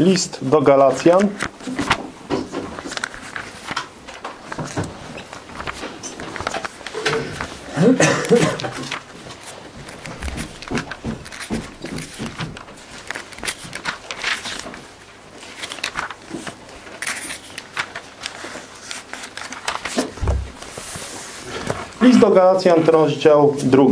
List do Galacjan. List do Galacjan, rozdział 2.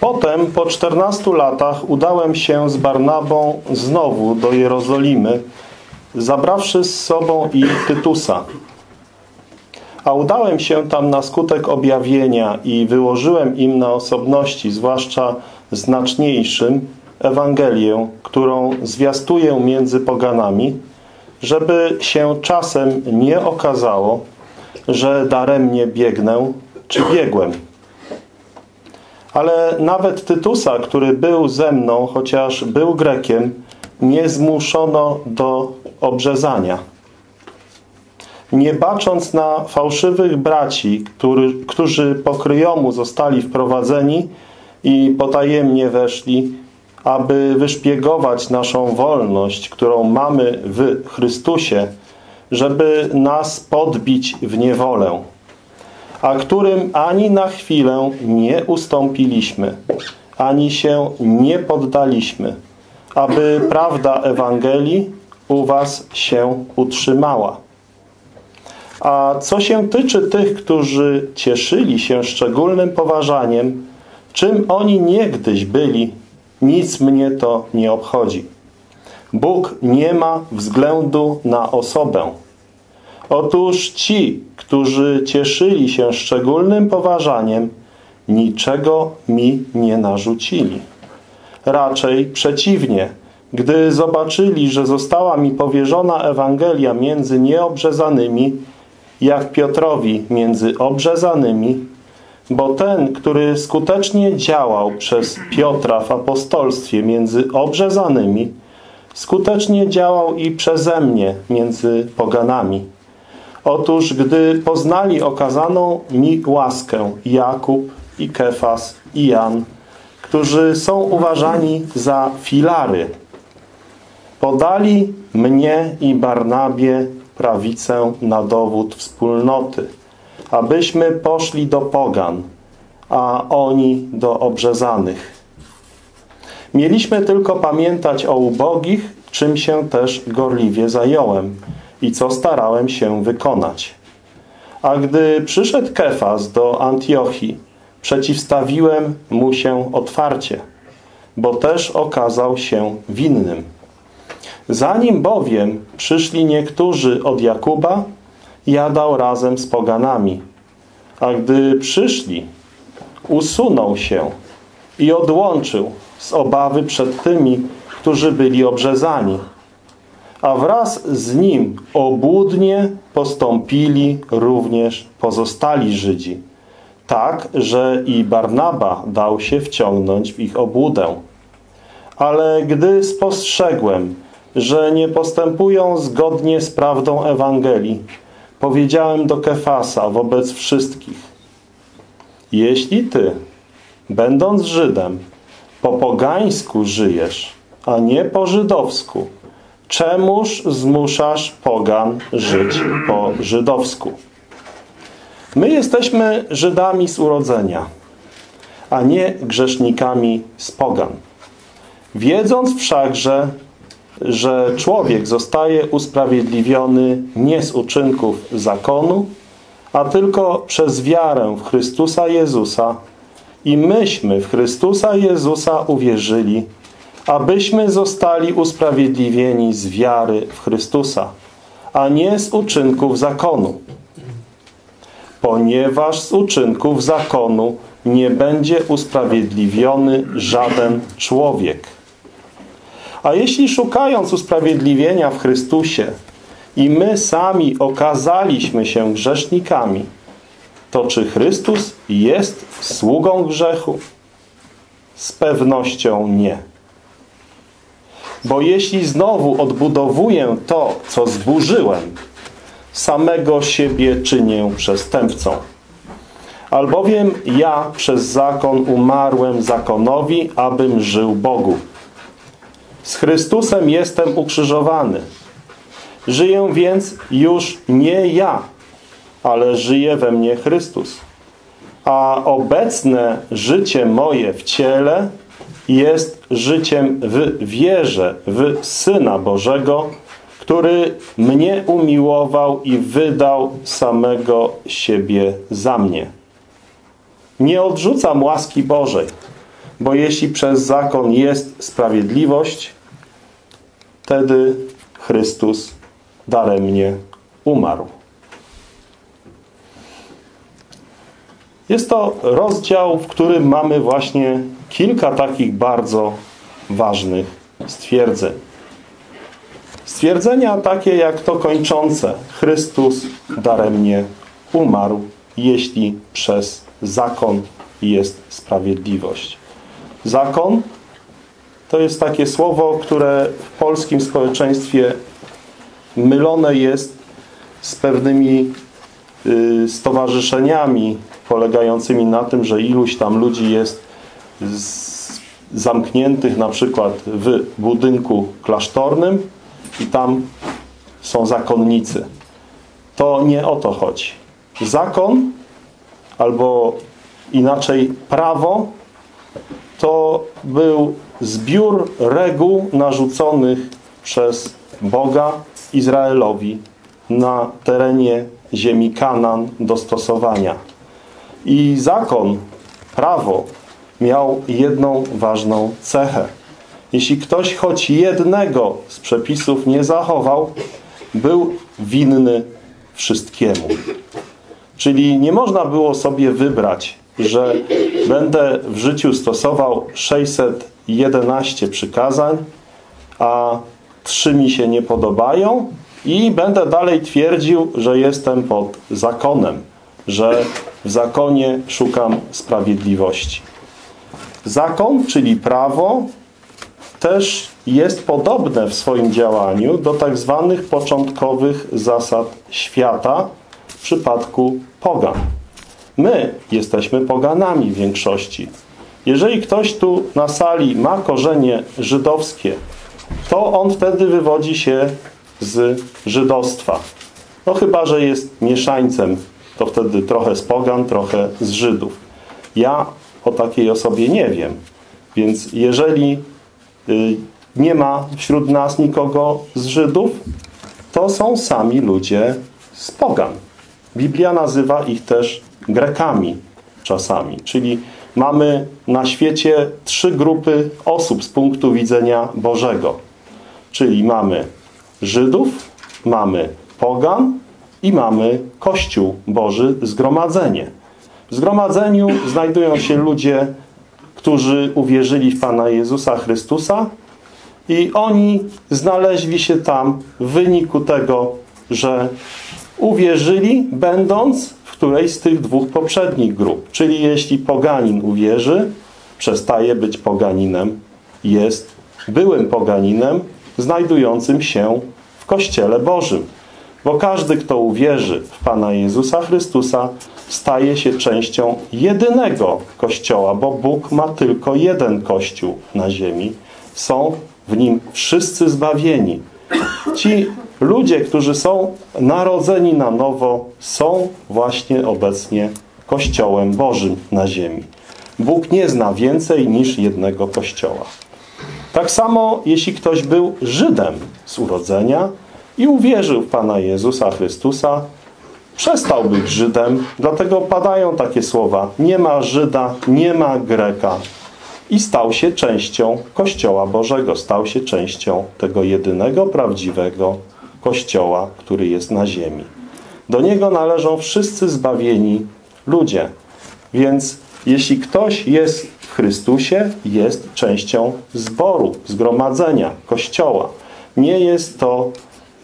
Potem po 14 latach udałem się z Barnabą znowu do Jerozolimy, zabrawszy z sobą i Tytusa. A udałem się tam na skutek objawienia i wyłożyłem im na osobności, zwłaszcza znaczniejszym, Ewangelię, którą zwiastuję między poganami, żeby się czasem nie okazało, że daremnie biegnę czy biegłem. Ale nawet Tytusa, który był ze mną, chociaż był Grekiem, nie zmuszono do obrzezania. Nie bacząc na fałszywych braci, którzy po kryjomu zostali wprowadzeni i potajemnie weszli, aby wyszpiegować naszą wolność, którą mamy w Chrystusie, żeby nas podbić w niewolę, a którym ani na chwilę nie ustąpiliśmy, ani się nie poddaliśmy, aby prawda Ewangelii u was się utrzymała. A co się tyczy tych, którzy cieszyli się szczególnym poważaniem, czym oni niegdyś byli, nic mnie to nie obchodzi. Bóg nie ma względu na osobę. Otóż ci, którzy cieszyli się szczególnym poważaniem, niczego mi nie narzucili. Raczej przeciwnie, gdy zobaczyli, że została mi powierzona Ewangelia między nieobrzezanymi, jak Piotrowi między obrzezanymi, bo ten, który skutecznie działał przez Piotra w apostolstwie między obrzezanymi, skutecznie działał i przeze mnie między poganami. Otóż, gdy poznali okazaną mi łaskę Jakub i Kefas i Jan, którzy są uważani za filary, podali mnie i Barnabie prawicę na dowód wspólnoty, abyśmy poszli do pogan, a oni do obrzezanych. Mieliśmy tylko pamiętać o ubogich, czym się też gorliwie zająłem i co starałem się wykonać. A gdy przyszedł Kefas do Antiochii, przeciwstawiłem mu się otwarcie, bo też okazał się winnym. Zanim bowiem przyszli niektórzy od Jakuba, jadał razem z poganami. A gdy przyszli, usunął się i odłączył z obawy przed tymi, którzy byli obrzezani. A wraz z nim obłudnie postąpili również pozostali Żydzi, tak, że i Barnaba dał się wciągnąć w ich obłudę. Ale gdy spostrzegłem, że nie postępują zgodnie z prawdą Ewangelii, powiedziałem do Kefasa wobec wszystkich: jeśli ty, będąc Żydem, po pogańsku żyjesz, a nie po żydowsku, czemuż zmuszasz pogan żyć po żydowsku? My jesteśmy Żydami z urodzenia, a nie grzesznikami z pogan. Wiedząc wszakże, że człowiek zostaje usprawiedliwiony nie z uczynków zakonu, a tylko przez wiarę w Chrystusa Jezusa, i myśmy w Chrystusa Jezusa uwierzyli, abyśmy zostali usprawiedliwieni z wiary w Chrystusa, a nie z uczynków zakonu. Ponieważ z uczynków zakonu nie będzie usprawiedliwiony żaden człowiek. A jeśli szukając usprawiedliwienia w Chrystusie i my sami okazaliśmy się grzesznikami, to czy Chrystus jest sługą grzechu? Z pewnością nie. Bo jeśli znowu odbudowuję to, co zburzyłem, samego siebie czynię przestępcą. Albowiem ja przez zakon umarłem zakonowi, abym żył Bogu. Z Chrystusem jestem ukrzyżowany. Żyję więc już nie ja, ale żyje we mnie Chrystus. A obecne życie moje w ciele jest życiem w wierze, w Syna Bożego, który mnie umiłował i wydał samego siebie za mnie. Nie odrzucam łaski Bożej, bo jeśli przez zakon jest sprawiedliwość, wtedy Chrystus daremnie umarł. Jest to rozdział, w którym mamy właśnie kilka takich bardzo ważnych stwierdzeń. Stwierdzenia takie jak to kończące. Chrystus daremnie umarł, jeśli przez zakon jest sprawiedliwość. Zakon to jest takie słowo, które w polskim społeczeństwie mylone jest z pewnymi stowarzyszeniami polegającymi na tym, że iluś tam ludzi jest zamkniętych na przykład w budynku klasztornym i tam są zakonnicy. To nie o to chodzi. Zakon, albo inaczej prawo, to był zbiór reguł narzuconych przez Boga Izraelowi na terenie ziemi Kanaan do stosowania. I zakon, prawo miał jedną ważną cechę. Jeśli ktoś choć jednego z przepisów nie zachował, był winny wszystkiemu. Czyli nie można było sobie wybrać, że będę w życiu stosował 611 przykazań, a 3 mi się nie podobają i będę dalej twierdził, że jestem pod zakonem, że w zakonie szukam sprawiedliwości. Zakon, czyli prawo, też jest podobne w swoim działaniu do tak zwanych początkowych zasad świata w przypadku pogan. My jesteśmy poganami w większości. Jeżeli ktoś tu na sali ma korzenie żydowskie, to on wtedy wywodzi się z żydostwa. No chyba, że jest mieszańcem, to wtedy trochę z pogan, trochę z Żydów. Ja o takiej osobie nie wiem. Więc jeżeli nie ma wśród nas nikogo z Żydów, to są sami ludzie z pogan. Biblia nazywa ich też Grekami czasami. Czyli mamy na świecie 3 grupy osób z punktu widzenia Bożego. Czyli mamy Żydów, mamy pogan i mamy Kościół Boży, zgromadzenie. W zgromadzeniu znajdują się ludzie, którzy uwierzyli w Pana Jezusa Chrystusa i oni znaleźli się tam w wyniku tego, że uwierzyli, będąc w którejś z tych 2 poprzednich grup. Czyli jeśli poganin uwierzy, przestaje być poganinem, jest byłym poganinem znajdującym się w Kościele Bożym. Bo każdy, kto uwierzy w Pana Jezusa Chrystusa, staje się częścią jedynego Kościoła, bo Bóg ma tylko jeden Kościół na ziemi. Są w nim wszyscy zbawieni. Ci ludzie, którzy są narodzeni na nowo, są właśnie obecnie Kościołem Bożym na ziemi. Bóg nie zna więcej niż jednego Kościoła. Tak samo, jeśli ktoś był Żydem z urodzenia i uwierzył w Pana Jezusa Chrystusa, przestał być Żydem, dlatego padają takie słowa: nie ma Żyda, nie ma Greka. I stał się częścią Kościoła Bożego, stał się częścią tego jedynego, prawdziwego Kościoła, który jest na ziemi. Do niego należą wszyscy zbawieni ludzie. Więc jeśli ktoś jest w Chrystusie, jest częścią zboru, zgromadzenia, Kościoła. Nie jest to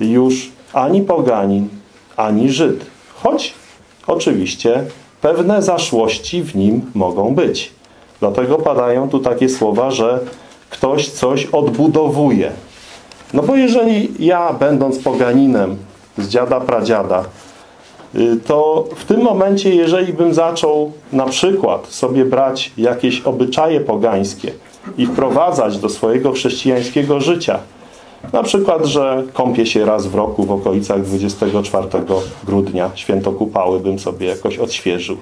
już ani poganin, ani Żyd. Choć oczywiście pewne zaszłości w nim mogą być. Dlatego padają tu takie słowa, że ktoś coś odbudowuje. No bo jeżeli ja, będąc poganinem z dziada pradziada, to w tym momencie, jeżeli bym zaczął na przykład sobie brać jakieś obyczaje pogańskie i wprowadzać do swojego chrześcijańskiego życia, na przykład, że kąpię się raz w roku w okolicach 24 grudnia, święto kupały bym sobie jakoś odświeżył.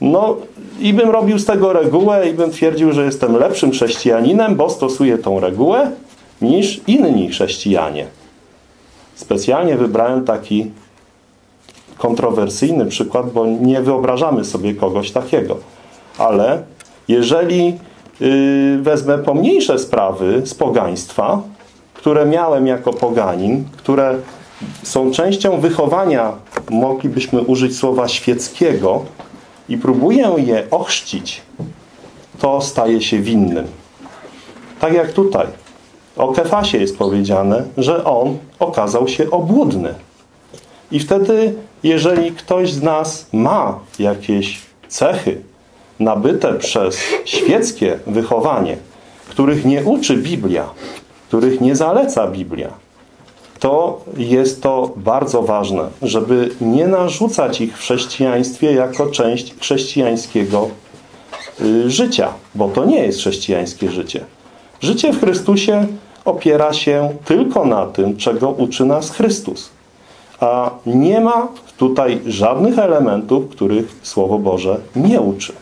No i bym robił z tego regułę i bym twierdził, że jestem lepszym chrześcijaninem, bo stosuję tą regułę niż inni chrześcijanie. Specjalnie wybrałem taki kontrowersyjny przykład, bo nie wyobrażamy sobie kogoś takiego. Ale jeżeli wezmę pomniejsze sprawy z pogaństwa, które miałem jako poganin, które są częścią wychowania, moglibyśmy użyć słowa świeckiego, i próbuję je ochrzcić, to staje się winnym. Tak jak tutaj. O Kefasie jest powiedziane, że on okazał się obłudny. I wtedy, jeżeli ktoś z nas ma jakieś cechy nabyte przez świeckie wychowanie, których nie uczy Biblia, których nie zaleca Biblia, to jest to bardzo ważne, żeby nie narzucać ich w chrześcijaństwie jako część chrześcijańskiego życia, bo to nie jest chrześcijańskie życie. Życie w Chrystusie opiera się tylko na tym, czego uczy nas Chrystus. A nie ma tutaj żadnych elementów, których Słowo Boże nie uczy.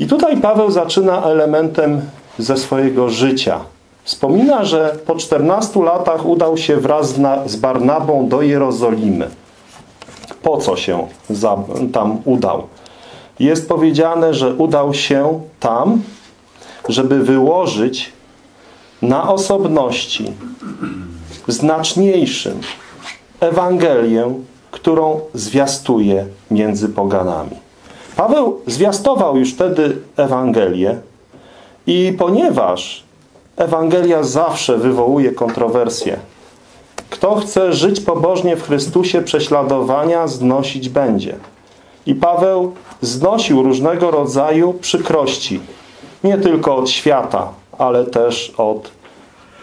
I tutaj Paweł zaczyna elementem ze swojego życia. Wspomina, że po 14 latach udał się wraz z Barnabą do Jerozolimy. Po co się tam udał? Jest powiedziane, że udał się tam, żeby wyłożyć na osobności znaczniejszym Ewangelię, którą zwiastuje między poganami. Paweł zwiastował już wtedy Ewangelię i ponieważ Ewangelia zawsze wywołuje kontrowersje, kto chce żyć pobożnie w Chrystusie, prześladowania znosić będzie. I Paweł znosił różnego rodzaju przykrości, nie tylko od świata, ale też od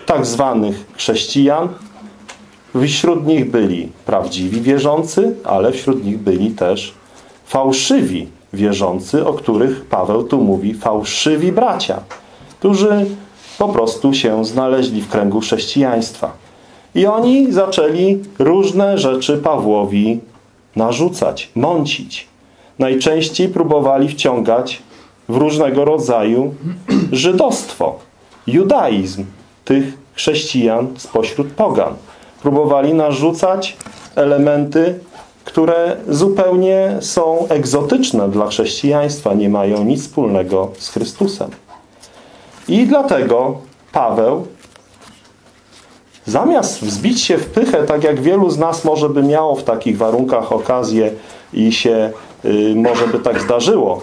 tak zwanych chrześcijan. Wśród nich byli prawdziwi wierzący, ale wśród nich byli też fałszywi wierzący, o których Paweł tu mówi, fałszywi bracia, którzy po prostu się znaleźli w kręgu chrześcijaństwa. I oni zaczęli różne rzeczy Pawłowi narzucać, mącić. Najczęściej próbowali wciągać w różnego rodzaju żydostwo, judaizm tych chrześcijan spośród pogan. Próbowali narzucać elementy, które zupełnie są egzotyczne dla chrześcijaństwa, nie mają nic wspólnego z Chrystusem. I dlatego Paweł, zamiast wzbić się w pychę, tak jak wielu z nas może by miało w takich warunkach okazję i się może by tak zdarzyło,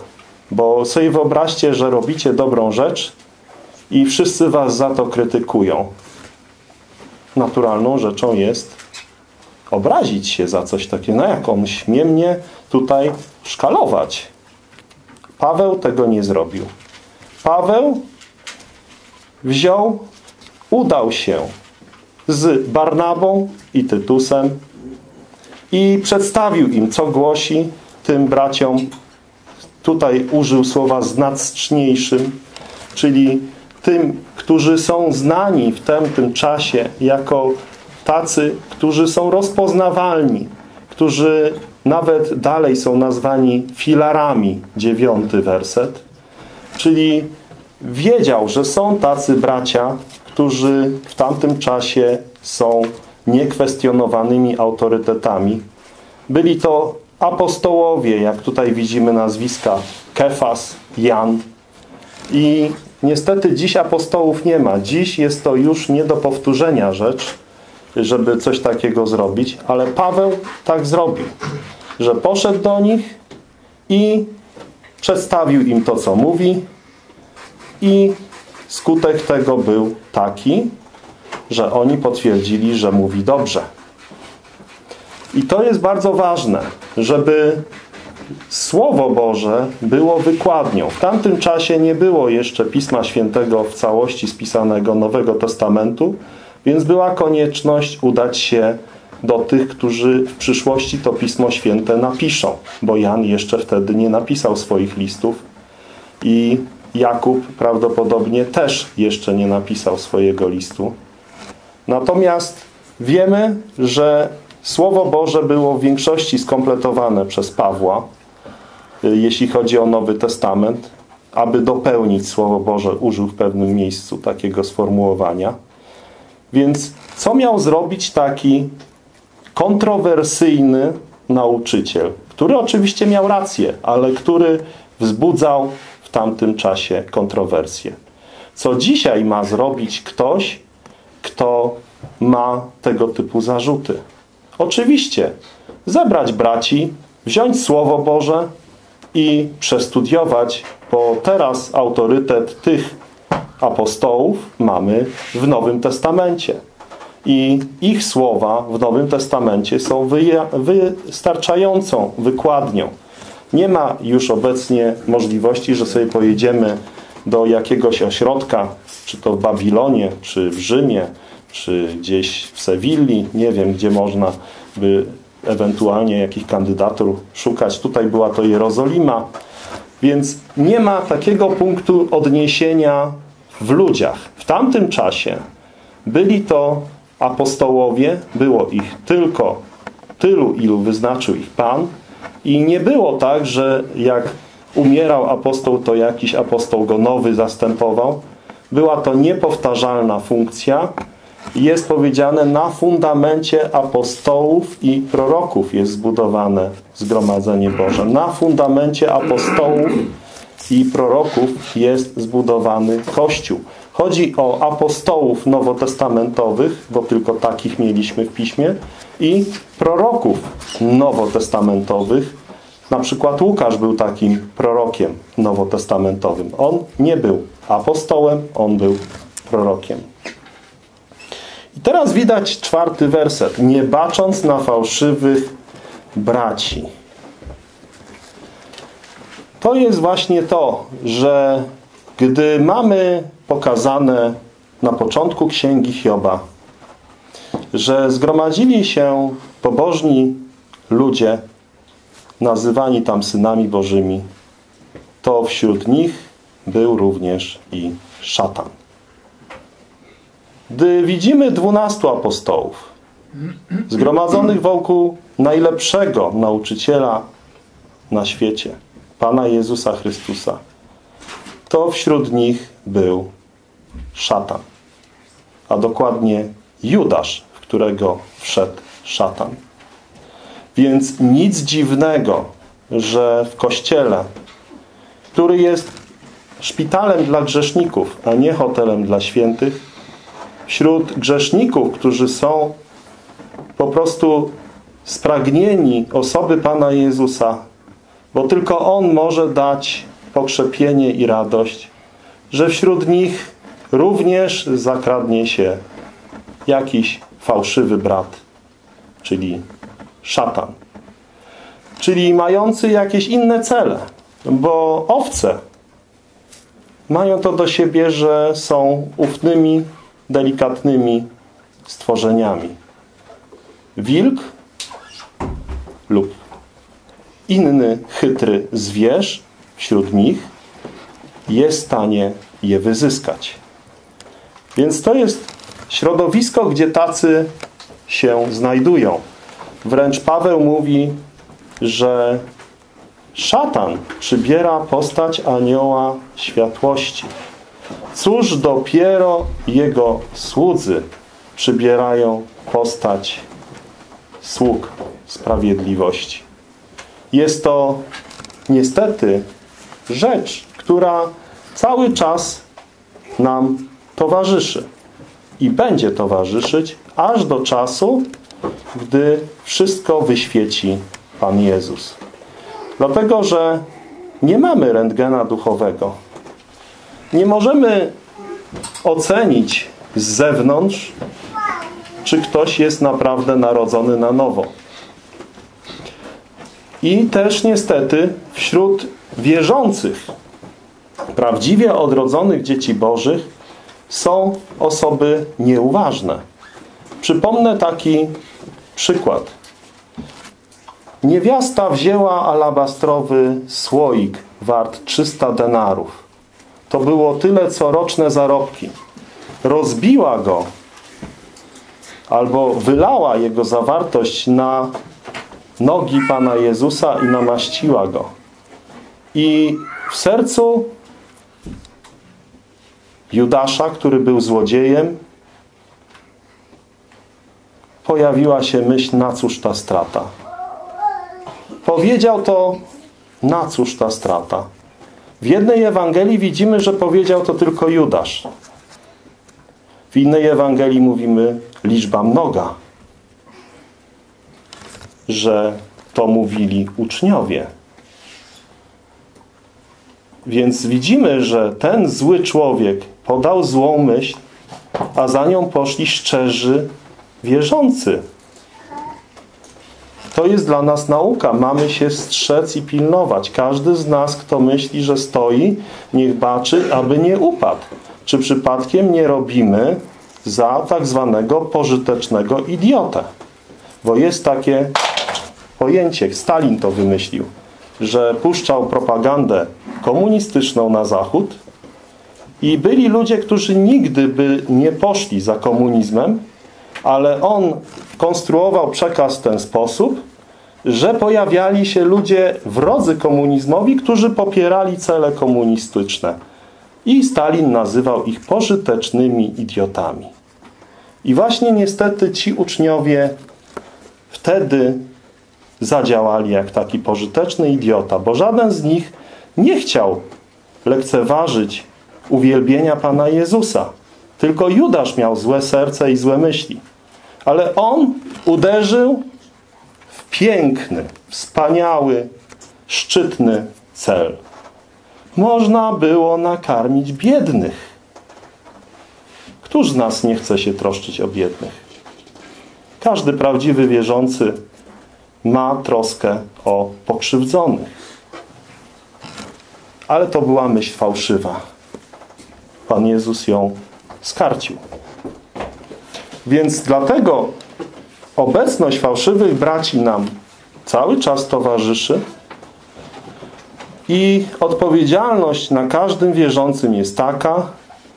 bo sobie wyobraźcie, że robicie dobrą rzecz i wszyscy was za to krytykują. Naturalną rzeczą jest obrazić się za coś takiego. No jak on śmie mnie tutaj szkalować? Paweł tego nie zrobił. Paweł udał się z Barnabą i Tytusem i przedstawił im, co głosi tym braciom. Tutaj użył słowa znaczniejszym, czyli tym, którzy są znani w tym czasie jako tacy, którzy są rozpoznawalni, którzy nawet dalej są nazwani filarami, 9 werset. Czyli wiedział, że są tacy bracia, którzy w tamtym czasie są niekwestionowanymi autorytetami. Byli to apostołowie, jak tutaj widzimy nazwiska, Kefas, Jan. I niestety dziś apostołów nie ma. Dziś jest to już nie do powtórzenia rzecz, żeby coś takiego zrobić. Ale Paweł tak zrobił, że poszedł do nich i przedstawił im to, co mówi. I skutek tego był taki, że oni potwierdzili, że mówi dobrze. I to jest bardzo ważne, żeby Słowo Boże było wykładnią. W tamtym czasie nie było jeszcze Pisma Świętego w całości spisanego Nowego Testamentu, więc była konieczność udać się do tych, którzy w przyszłości to Pismo Święte napiszą, bo Jan jeszcze wtedy nie napisał swoich listów i Jakub prawdopodobnie też jeszcze nie napisał swojego listu. Natomiast wiemy, że Słowo Boże było w większości skompletowane przez Pawła, jeśli chodzi o Nowy Testament. Aby dopełnić Słowo Boże, użył w pewnym miejscu takiego sformułowania. Więc co miał zrobić taki kontrowersyjny nauczyciel, który oczywiście miał rację, ale który wzbudzał w tamtym czasie kontrowersje? Co dzisiaj ma zrobić ktoś, kto ma tego typu zarzuty? Oczywiście zebrać braci, wziąć Słowo Boże i przestudiować, bo teraz autorytet tych apostołów mamy w Nowym Testamencie. I ich słowa w Nowym Testamencie są wystarczającą wykładnią. Nie ma już obecnie możliwości, że sobie pojedziemy do jakiegoś ośrodka, czy to w Babilonie, czy w Rzymie, czy gdzieś w Sewilli, nie wiem, gdzie można by ewentualnie jakich kandydatur szukać. Tutaj była to Jerozolima. Więc nie ma takiego punktu odniesienia w ludziach. W tamtym czasie byli to apostołowie, było ich tylko tylu, ilu wyznaczył ich Pan i nie było tak, że jak umierał apostoł, to jakiś apostoł go nowy zastępował. Była to niepowtarzalna funkcja. Jest powiedziane, na fundamencie apostołów i proroków jest zbudowane zgromadzenie Boże. Na fundamencie apostołów i proroków jest zbudowany Kościół. Chodzi o apostołów nowotestamentowych, bo tylko takich mieliśmy w Piśmie, i proroków nowotestamentowych. Na przykład Łukasz był takim prorokiem nowotestamentowym. On nie był apostołem, on był prorokiem. I teraz widać 4. werset. Nie bacząc na fałszywych braci. To jest właśnie to, że gdy mamy pokazane na początku Księgi Hioba, że zgromadzili się pobożni ludzie, nazywani tam synami Bożymi, to wśród nich był również i szatan. Gdy widzimy 12 apostołów zgromadzonych wokół najlepszego nauczyciela na świecie, Pana Jezusa Chrystusa, to wśród nich był szatan. A dokładnie Judasz, w którego wszedł szatan. Więc nic dziwnego, że w Kościele, który jest szpitalem dla grzeszników, a nie hotelem dla świętych, wśród grzeszników, którzy są po prostu spragnieni osoby Pana Jezusa, bo tylko On może dać pokrzepienie i radość, że wśród nich również zakradnie się jakiś fałszywy brat, czyli szatan. Czyli mający jakieś inne cele, bo owce mają to do siebie, że są ufnymi, delikatnymi stworzeniami. Wilk lub inny chytry zwierz wśród nich jest w stanie je wyzyskać. Więc to jest środowisko, gdzie tacy się znajdują. Wręcz Paweł mówi, że szatan przybiera postać anioła światłości. Cóż dopiero jego słudzy przybierają postać sług sprawiedliwości. Jest to niestety rzecz, która cały czas nam towarzyszy i będzie towarzyszyć aż do czasu, gdy wszystko wyświeci Pan Jezus. Dlatego, że nie mamy rentgena duchowego. Nie możemy ocenić z zewnątrz, czy ktoś jest naprawdę narodzony na nowo. i też niestety wśród wierzących, prawdziwie odrodzonych dzieci bożych są osoby nieuważne. Przypomnę taki przykład. Niewiasta wzięła alabastrowy słoik wart 300 denarów. To było tyle, co roczne zarobki. Rozbiła go albo wylała jego zawartość na nogi Pana Jezusa i namaściła go. I w sercu Judasza, który był złodziejem, pojawiła się myśl, na cóż ta strata. Powiedział to, na cóż ta strata. W jednej Ewangelii widzimy, że powiedział to tylko Judasz. W innej Ewangelii mówimy liczba mnoga, że to mówili uczniowie. Więc widzimy, że ten zły człowiek podał złą myśl, a za nią poszli szczerzy wierzący. To jest dla nas nauka. Mamy się strzec i pilnować. Każdy z nas, kto myśli, że stoi, niech baczy, aby nie upadł. Czy przypadkiem nie robimy za tak zwanego pożytecznego idiotę? Bo jest takie pojęcie, Stalin to wymyślił, że puszczał propagandę komunistyczną na zachód i byli ludzie, którzy nigdy by nie poszli za komunizmem, ale on konstruował przekaz w ten sposób, że pojawiali się ludzie wrodzy komunizmowi, którzy popierali cele komunistyczne. I Stalin nazywał ich pożytecznymi idiotami. I właśnie niestety ci uczniowie wtedy zadziałali jak taki pożyteczny idiota, bo żaden z nich nie chciał lekceważyć uwielbienia Pana Jezusa. Tylko Judasz miał złe serce i złe myśli. Ale on uderzył w piękny, wspaniały, szczytny cel. Można było nakarmić biednych. Któż z nas nie chce się troszczyć o biednych? Każdy prawdziwy wierzący ma troskę o pokrzywdzonych. Ale to była myśl fałszywa. Pan Jezus ją skarcił. Więc dlatego obecność fałszywych braci nam cały czas towarzyszy i odpowiedzialność na każdym wierzącym jest taka,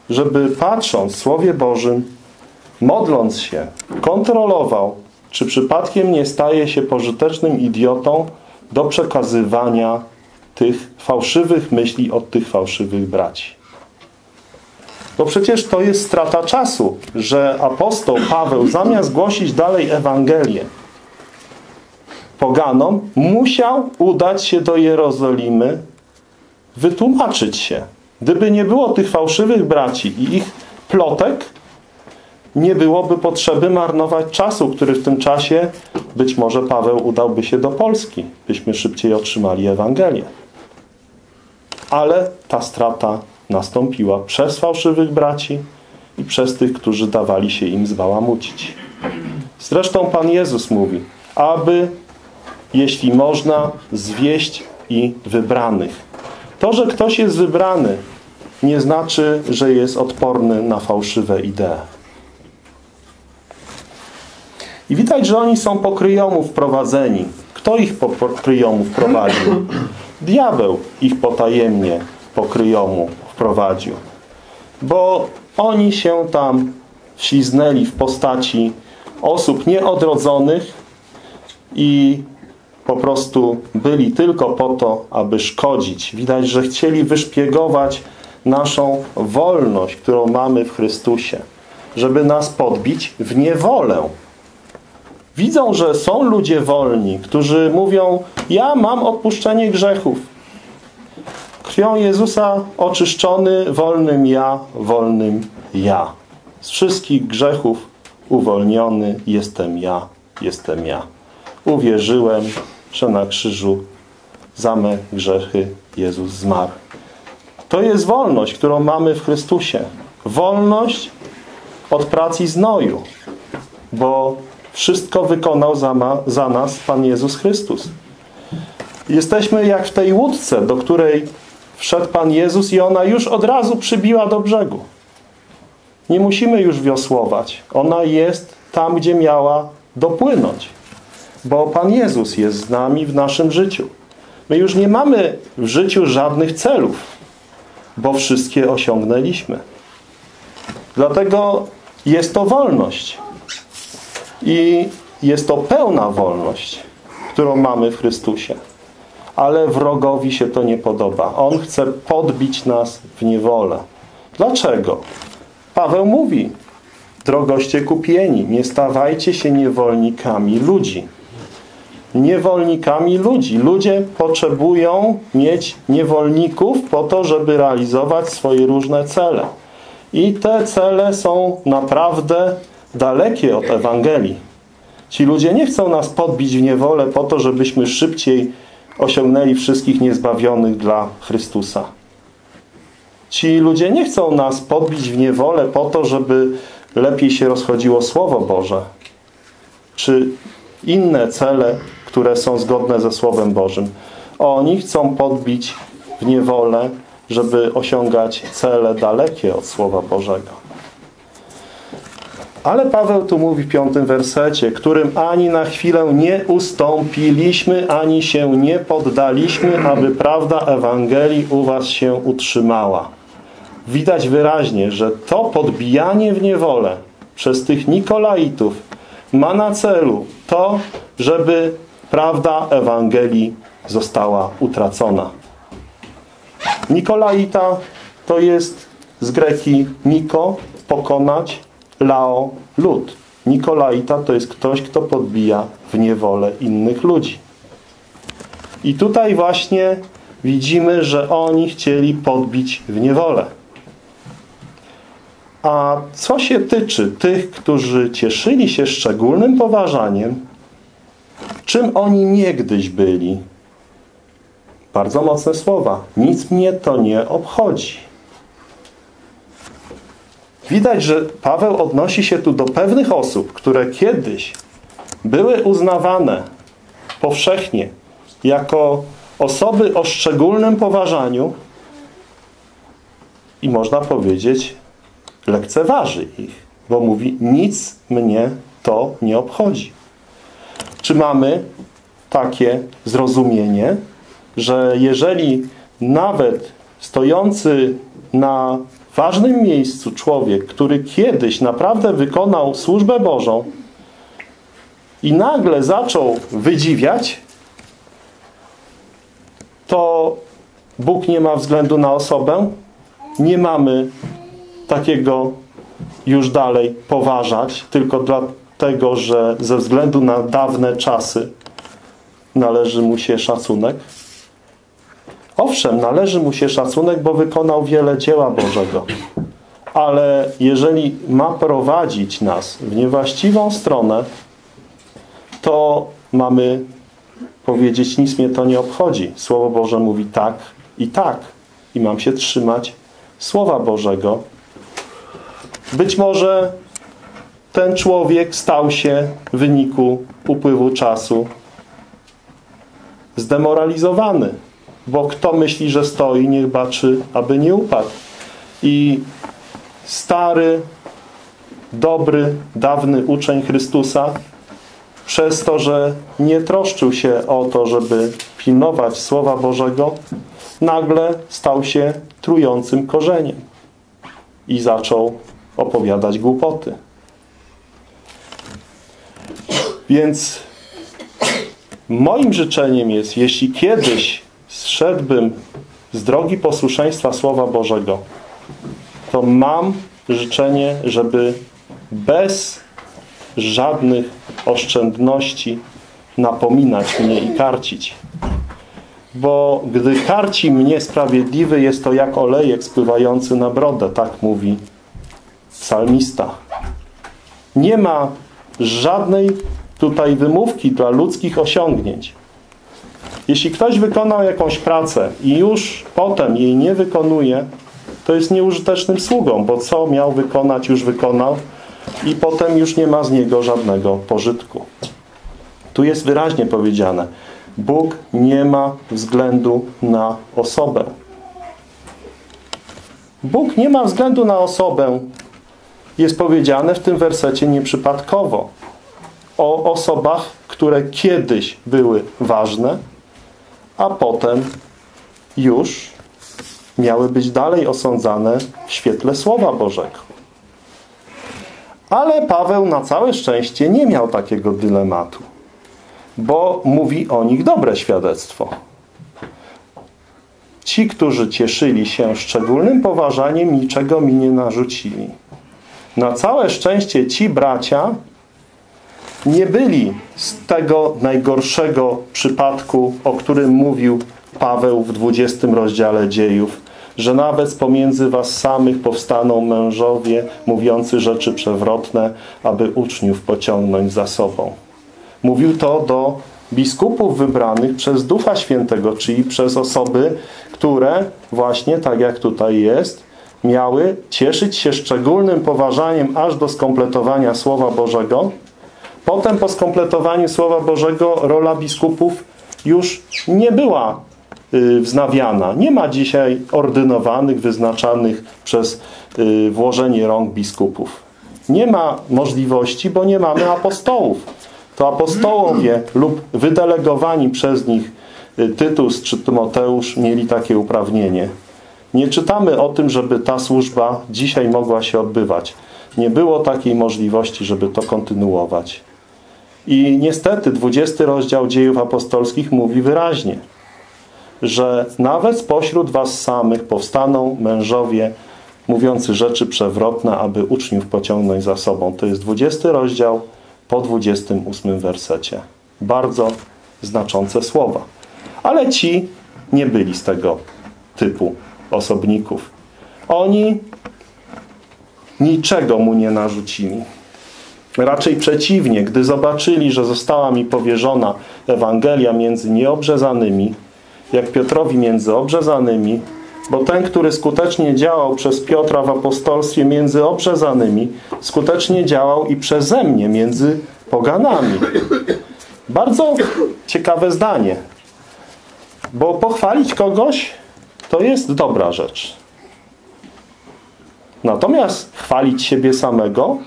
żeby patrząc w Słowie Bożym, modląc się, kontrolował, czy przypadkiem nie staje się pożytecznym idiotą do przekazywania tych fałszywych myśli od tych fałszywych braci. Bo przecież to jest strata czasu, że apostoł Paweł zamiast głosić dalej Ewangelię poganom, musiał udać się do Jerozolimy, wytłumaczyć się. Gdyby nie było tych fałszywych braci i ich plotek, nie byłoby potrzeby marnować czasu, który w tym czasie być może Paweł udałby się do Polski, byśmy szybciej otrzymali Ewangelię. Ale ta strata nastąpiła przez fałszywych braci i przez tych, którzy dawali się im zbałamucić. Zresztą Pan Jezus mówi, aby, jeśli można, zwieść i wybranych. To, że ktoś jest wybrany, nie znaczy, że jest odporny na fałszywe idee. I widać, że oni są po kryjomu wprowadzeni. Kto ich po kryjomu wprowadził? Diabeł ich potajemnie po kryjomu wprowadził. Bo oni się tam wśliznęli w postaci osób nieodrodzonych i po prostu byli tylko po to, aby szkodzić. Widać, że chcieli wyszpiegować naszą wolność, którą mamy w Chrystusie, żeby nas podbić w niewolę. Widzą, że są ludzie wolni, którzy mówią, ja mam odpuszczenie grzechów. Krwią Jezusa oczyszczony, wolnym ja. Z wszystkich grzechów uwolniony jestem ja. Uwierzyłem, że na krzyżu za me grzechy Jezus zmarł. To jest wolność, którą mamy w Chrystusie. Wolność od pracy i znoju, bo wszystko wykonał za nas Pan Jezus Chrystus. Jesteśmy jak w tej łódce, do której wszedł Pan Jezus i ona już od razu przybiła do brzegu. Nie musimy już wiosłować. Ona jest tam, gdzie miała dopłynąć. Bo Pan Jezus jest z nami w naszym życiu. My już nie mamy w życiu żadnych celów, bo wszystkie osiągnęliśmy. Dlatego jest to wolność. I jest to pełna wolność, którą mamy w Chrystusie. Ale wrogowi się to nie podoba. On chce podbić nas w niewolę. Dlaczego? Paweł mówi: drogoście kupieni, nie stawajcie się niewolnikami ludzi. Niewolnikami ludzi. Ludzie potrzebują mieć niewolników po to, żeby realizować swoje różne cele. I te cele są naprawdę dalekie od Ewangelii. Ci ludzie nie chcą nas podbić w niewolę po to, żebyśmy szybciej osiągnęli wszystkich niezbawionych dla Chrystusa. Ci ludzie nie chcą nas podbić w niewolę po to, żeby lepiej się rozchodziło Słowo Boże czy inne cele, które są zgodne ze Słowem Bożym. Oni chcą podbić w niewolę, żeby osiągać cele dalekie od Słowa Bożego. Ale Paweł tu mówi w 5 wersecie, którym ani na chwilę nie ustąpiliśmy, ani się nie poddaliśmy, aby prawda Ewangelii u was się utrzymała. Widać wyraźnie, że to podbijanie w niewolę przez tych Nikolaitów ma na celu to, żeby prawda Ewangelii została utracona. Nikolaita to jest z greki niko, pokonać, lao, lud. Nikolaita to jest ktoś, kto podbija w niewolę innych ludzi. I tutaj właśnie widzimy, że oni chcieli podbić w niewolę. A co się tyczy tych, którzy cieszyli się szczególnym poważaniem, czym oni niegdyś byli? Bardzo mocne słowa. Nic mnie to nie obchodzi. Widać, że Paweł odnosi się tu do pewnych osób, które kiedyś były uznawane powszechnie jako osoby o szczególnym poważaniu i można powiedzieć, lekceważy ich, bo mówi: nic mnie to nie obchodzi. Czy mamy takie zrozumienie, że jeżeli nawet stojący na ważnym miejscu człowiek, który kiedyś naprawdę wykonał służbę Bożą i nagle zaczął wydziwiać, to Bóg nie ma względu na osobę? Nie mamy takiego już dalej poważać, tylko dlatego, że ze względu na dawne czasy należy mu się szacunek? Owszem, należy mu się szacunek, bo wykonał wiele dzieła Bożego. Ale jeżeli ma prowadzić nas w niewłaściwą stronę, to mamy powiedzieć: nic mnie to nie obchodzi. Słowo Boże mówi tak. I mam się trzymać Słowa Bożego. Być może ten człowiek stał się w wyniku upływu czasu zdemoralizowany. Bo kto myśli, że stoi, niech baczy, aby nie upadł. I stary, dobry, dawny uczeń Chrystusa przez to, że nie troszczył się o to, żeby pilnować Słowa Bożego, nagle stał się trującym korzeniem i zaczął opowiadać głupoty. Więc moim życzeniem jest, jeśli kiedyś zszedłbym z drogi posłuszeństwa Słowa Bożego, to mam życzenie, żeby bez żadnych oszczędności napominać mnie i karcić. Bo gdy karci mnie sprawiedliwy, jest to jak olejek spływający na brodę, tak mówi psalmista. Nie ma żadnej tutaj wymówki dla ludzkich osiągnięć. Jeśli ktoś wykonał jakąś pracę i już potem jej nie wykonuje, to jest nieużytecznym sługą, bo co miał wykonać, już wykonał i potem już nie ma z niego żadnego pożytku. Tu jest wyraźnie powiedziane: Bóg nie ma względu na osobę. Bóg nie ma względu na osobę. Jest powiedziane w tym wersecie nieprzypadkowo o osobach, które kiedyś były ważne, a potem już miały być dalej osądzane w świetle Słowa Bożego. Ale Paweł na całe szczęście nie miał takiego dylematu, bo mówi o nich dobre świadectwo. Ci, którzy cieszyli się szczególnym poważaniem, niczego mi nie narzucili. Na całe szczęście ci bracia nie byli z tego najgorszego przypadku, o którym mówił Paweł w 20 rozdziale dziejów, że nawet pomiędzy was samych powstaną mężowie mówiący rzeczy przewrotne, aby uczniów pociągnąć za sobą. Mówił to do biskupów wybranych przez Ducha Świętego, czyli przez osoby, które właśnie, tak jak tutaj jest, miały cieszyć się szczególnym poważaniem aż do skompletowania Słowa Bożego. Potem po skompletowaniu Słowa Bożego rola biskupów już nie była wznawiana. Nie ma dzisiaj ordynowanych, wyznaczanych przez włożenie rąk biskupów. Nie ma możliwości, bo nie mamy apostołów. To apostołowie lub wydelegowani przez nich Tytus czy Tymoteusz mieli takie uprawnienie. Nie czytamy o tym, żeby ta służba dzisiaj mogła się odbywać. Nie było takiej możliwości, żeby to kontynuować. I niestety 20 rozdział Dziejów Apostolskich mówi wyraźnie, że nawet spośród was samych powstaną mężowie mówiący rzeczy przewrotne, aby uczniów pociągnąć za sobą. To jest 20 rozdział po 28 wersecie. Bardzo znaczące słowa. Ale ci nie byli z tego typu osobników. Oni niczego mu nie narzucili. Raczej przeciwnie, gdy zobaczyli, że została mi powierzona Ewangelia między nieobrzezanymi, jak Piotrowi między obrzezanymi, bo ten, który skutecznie działał przez Piotra w apostolstwie między obrzezanymi, skutecznie działał i przeze mnie między poganami. Bardzo ciekawe zdanie, bo pochwalić kogoś to jest dobra rzecz. Natomiast chwalić siebie samego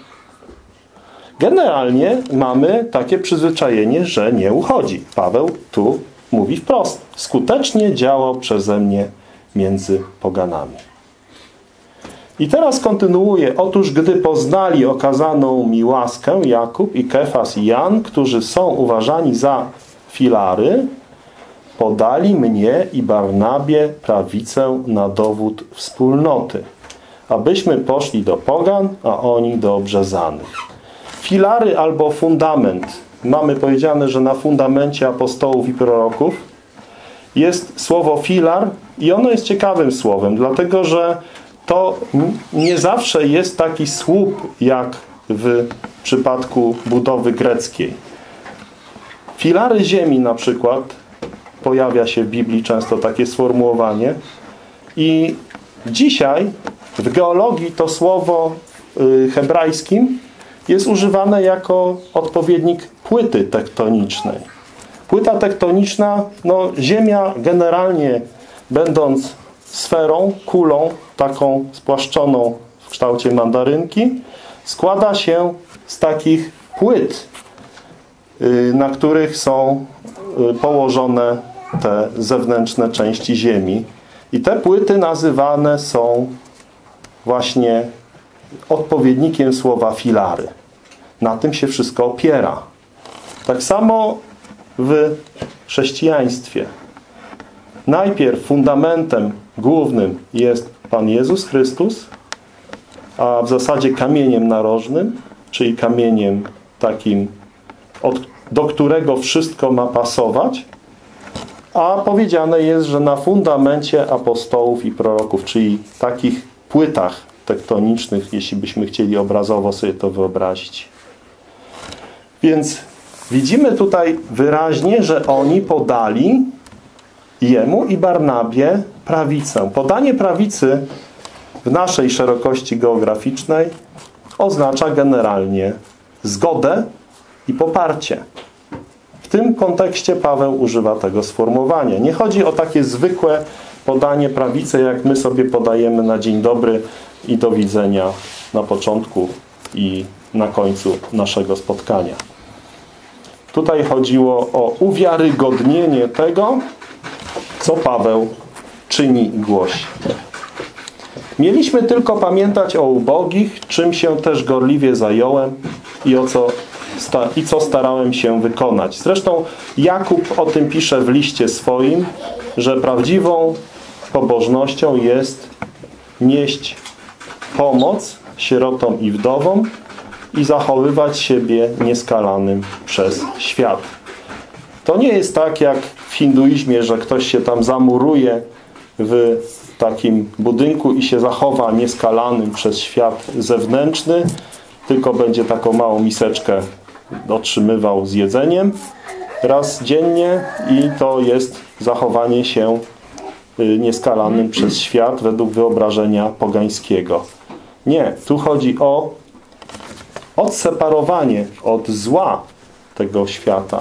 generalnie mamy takie przyzwyczajenie, że nie uchodzi. Paweł tu mówi wprost. Skutecznie działał przeze mnie między poganami. I teraz kontynuuje. Otóż gdy poznali okazaną mi łaskę, Jakub i Kefas i Jan, którzy są uważani za filary, podali mnie i Barnabie prawicę na dowód wspólnoty, abyśmy poszli do pogan, a oni do obrzezanych. Filary albo fundament. Mamy powiedziane, że na fundamencie apostołów i proroków jest słowo filar i ono jest ciekawym słowem, dlatego że to nie zawsze jest taki słup jak w przypadku budowy greckiej. Filary ziemi na przykład, pojawia się w Biblii często takie sformułowanie i dzisiaj w geologii to słowo hebrajskim jest używane jako odpowiednik płyty tektonicznej. Płyta tektoniczna, no Ziemia generalnie będąc sferą, kulą, taką spłaszczoną w kształcie mandarynki, składa się z takich płyt, na których są położone te zewnętrzne części Ziemi. I te płyty nazywane są właśnie odpowiednikiem słowa filary. Na tym się wszystko opiera. Tak samo w chrześcijaństwie. Najpierw fundamentem głównym jest Pan Jezus Chrystus, a w zasadzie kamieniem narożnym, czyli kamieniem takim, do którego wszystko ma pasować, a powiedziane jest, że na fundamencie apostołów i proroków, czyli takich płytach tektonicznych, jeśli byśmy chcieli obrazowo sobie to wyobrazić. Więc widzimy tutaj wyraźnie, że oni podali jemu i Barnabie prawicę. Podanie prawicy w naszej szerokości geograficznej oznacza generalnie zgodę i poparcie. W tym kontekście Paweł używa tego sformułowania. Nie chodzi o takie zwykłe podanie prawicy, jak my sobie podajemy na dzień dobry i do widzenia na początku i na końcu naszego spotkania. Tutaj chodziło o uwiarygodnienie tego, co Paweł czyni i głosi. Mieliśmy tylko pamiętać o ubogich, czym się też gorliwie zająłem i co starałem się wykonać. Zresztą Jakub o tym pisze w liście swoim, że prawdziwą pobożnością jest nieść pomoc sierotom i wdowom i zachowywać siebie nieskalanym przez świat. To nie jest tak jak w hinduizmie, że ktoś się tam zamuruje w takim budynku i się zachowa nieskalanym przez świat zewnętrzny, tylko będzie taką małą miseczkę otrzymywał z jedzeniem raz dziennie i to jest zachowanie się nieskalanym przez świat według wyobrażenia pogańskiego. Nie, tu chodzi o odseparowanie od zła tego świata,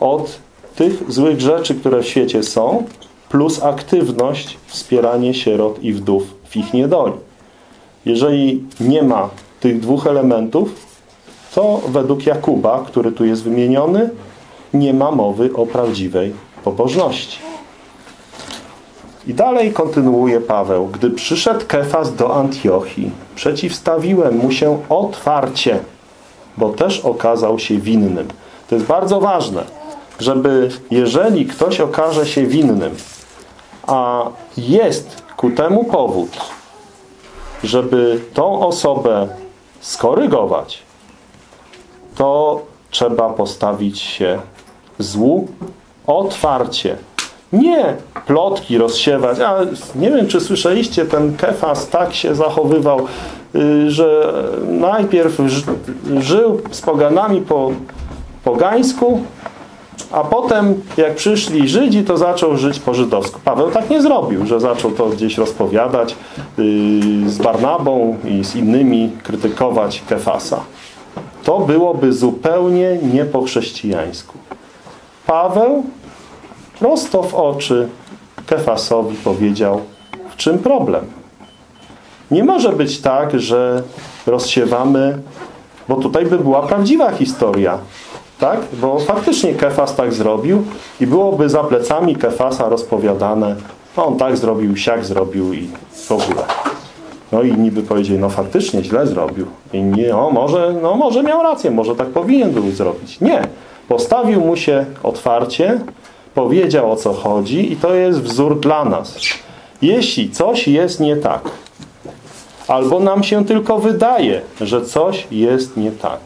od tych złych rzeczy, które w świecie są, plus aktywność, wspieranie sierot i wdów w ich niedoli. Jeżeli nie ma tych dwóch elementów, to według Jakuba, który tu jest wymieniony, nie ma mowy o prawdziwej pobożności. I dalej kontynuuje Paweł. Gdy przyszedł Kefas do Antiochii, przeciwstawiłem mu się otwarcie, bo też okazał się winnym. To jest bardzo ważne, żeby jeżeli ktoś okaże się winnym, a jest ku temu powód, żeby tą osobę skorygować, to trzeba postawić się złu otwarcie. Nie plotki rozsiewać. A nie wiem, czy słyszeliście, ten Kefas tak się zachowywał, że najpierw żył z poganami po pogańsku, a potem jak przyszli Żydzi, to zaczął żyć po żydowsku. Paweł tak nie zrobił, że zaczął to gdzieś rozpowiadać, z Barnabą i z innymi krytykować Kefasa. To byłoby zupełnie nie po chrześcijańsku. Paweł prosto w oczy Kefasowi powiedział, w czym problem. Nie może być tak, że rozsiewamy, bo tutaj by była prawdziwa historia. Tak? Bo faktycznie Kefas tak zrobił i byłoby za plecami Kefasa rozpowiadane, no on tak zrobił, siak zrobił i w ogóle. No i inni by powiedzieli, no faktycznie źle zrobił. Inni, może miał rację, może tak powinien był zrobić. Nie. Postawił mu się otwarcie, powiedział, o co chodzi i to jest wzór dla nas. Jeśli coś jest nie tak, albo nam się tylko wydaje, że coś jest nie tak,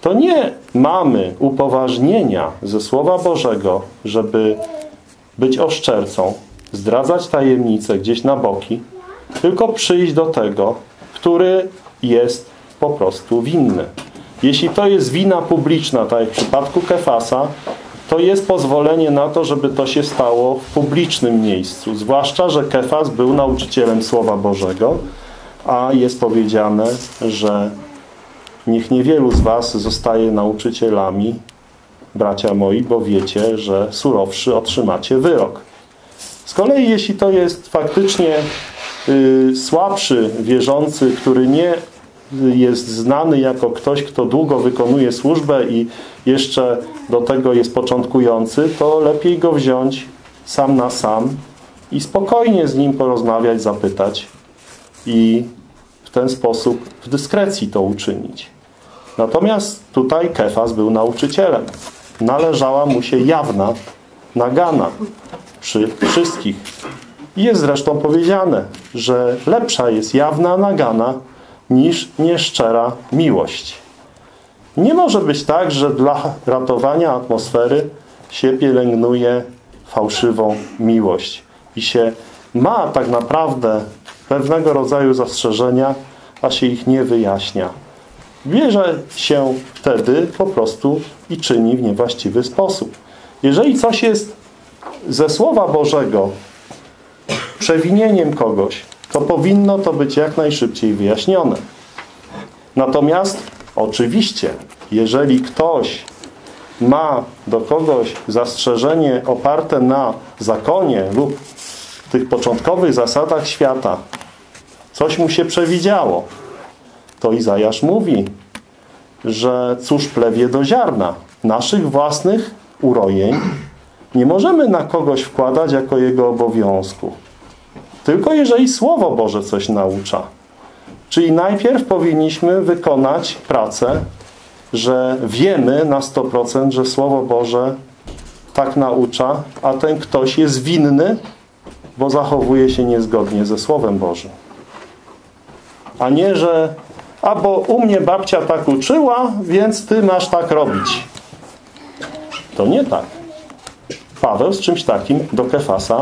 to nie mamy upoważnienia ze Słowa Bożego, żeby być oszczercą, zdradzać tajemnice gdzieś na boki, tylko przyjść do tego, który jest po prostu winny. Jeśli to jest wina publiczna, tak jak w przypadku Kefasa, to jest pozwolenie na to, żeby to się stało w publicznym miejscu. Zwłaszcza, że Kefas był nauczycielem Słowa Bożego, a jest powiedziane, że niech niewielu z was zostaje nauczycielami, bracia moi, bo wiecie, że surowszy otrzymacie wyrok. Z kolei jeśli to jest faktycznie słabszy wierzący, który nie jest znany jako ktoś, kto długo wykonuje służbę i jeszcze do tego jest początkujący, to lepiej go wziąć sam na sam i spokojnie z nim porozmawiać, zapytać i w ten sposób w dyskrecji to uczynić. Natomiast tutaj Kefas był nauczycielem. Należała mu się jawna nagana przy wszystkich. Jest zresztą powiedziane, że lepsza jest jawna nagana niż nieszczera miłość. Nie może być tak, że dla ratowania atmosfery się pielęgnuje fałszywą miłość i się ma tak naprawdę pewnego rodzaju zastrzeżenia, a się ich nie wyjaśnia. Bierze się wtedy po prostu i czyni w niewłaściwy sposób. Jeżeli coś jest ze Słowa Bożego przewinieniem kogoś, to powinno to być jak najszybciej wyjaśnione. Natomiast oczywiście, jeżeli ktoś ma do kogoś zastrzeżenie oparte na zakonie lub tych początkowych zasadach świata, coś mu się przewidziało, to Izajasz mówi, że cóż plewie do ziarna, naszych własnych urojeń nie możemy na kogoś wkładać jako jego obowiązku. Tylko jeżeli Słowo Boże coś naucza. Czyli najpierw powinniśmy wykonać pracę, że wiemy na 100%, że Słowo Boże tak naucza, a ten ktoś jest winny, bo zachowuje się niezgodnie ze Słowem Bożym. A nie, że bo u mnie babcia tak uczyła, więc ty masz tak robić. To nie tak. Paweł z czymś takim do Kefasa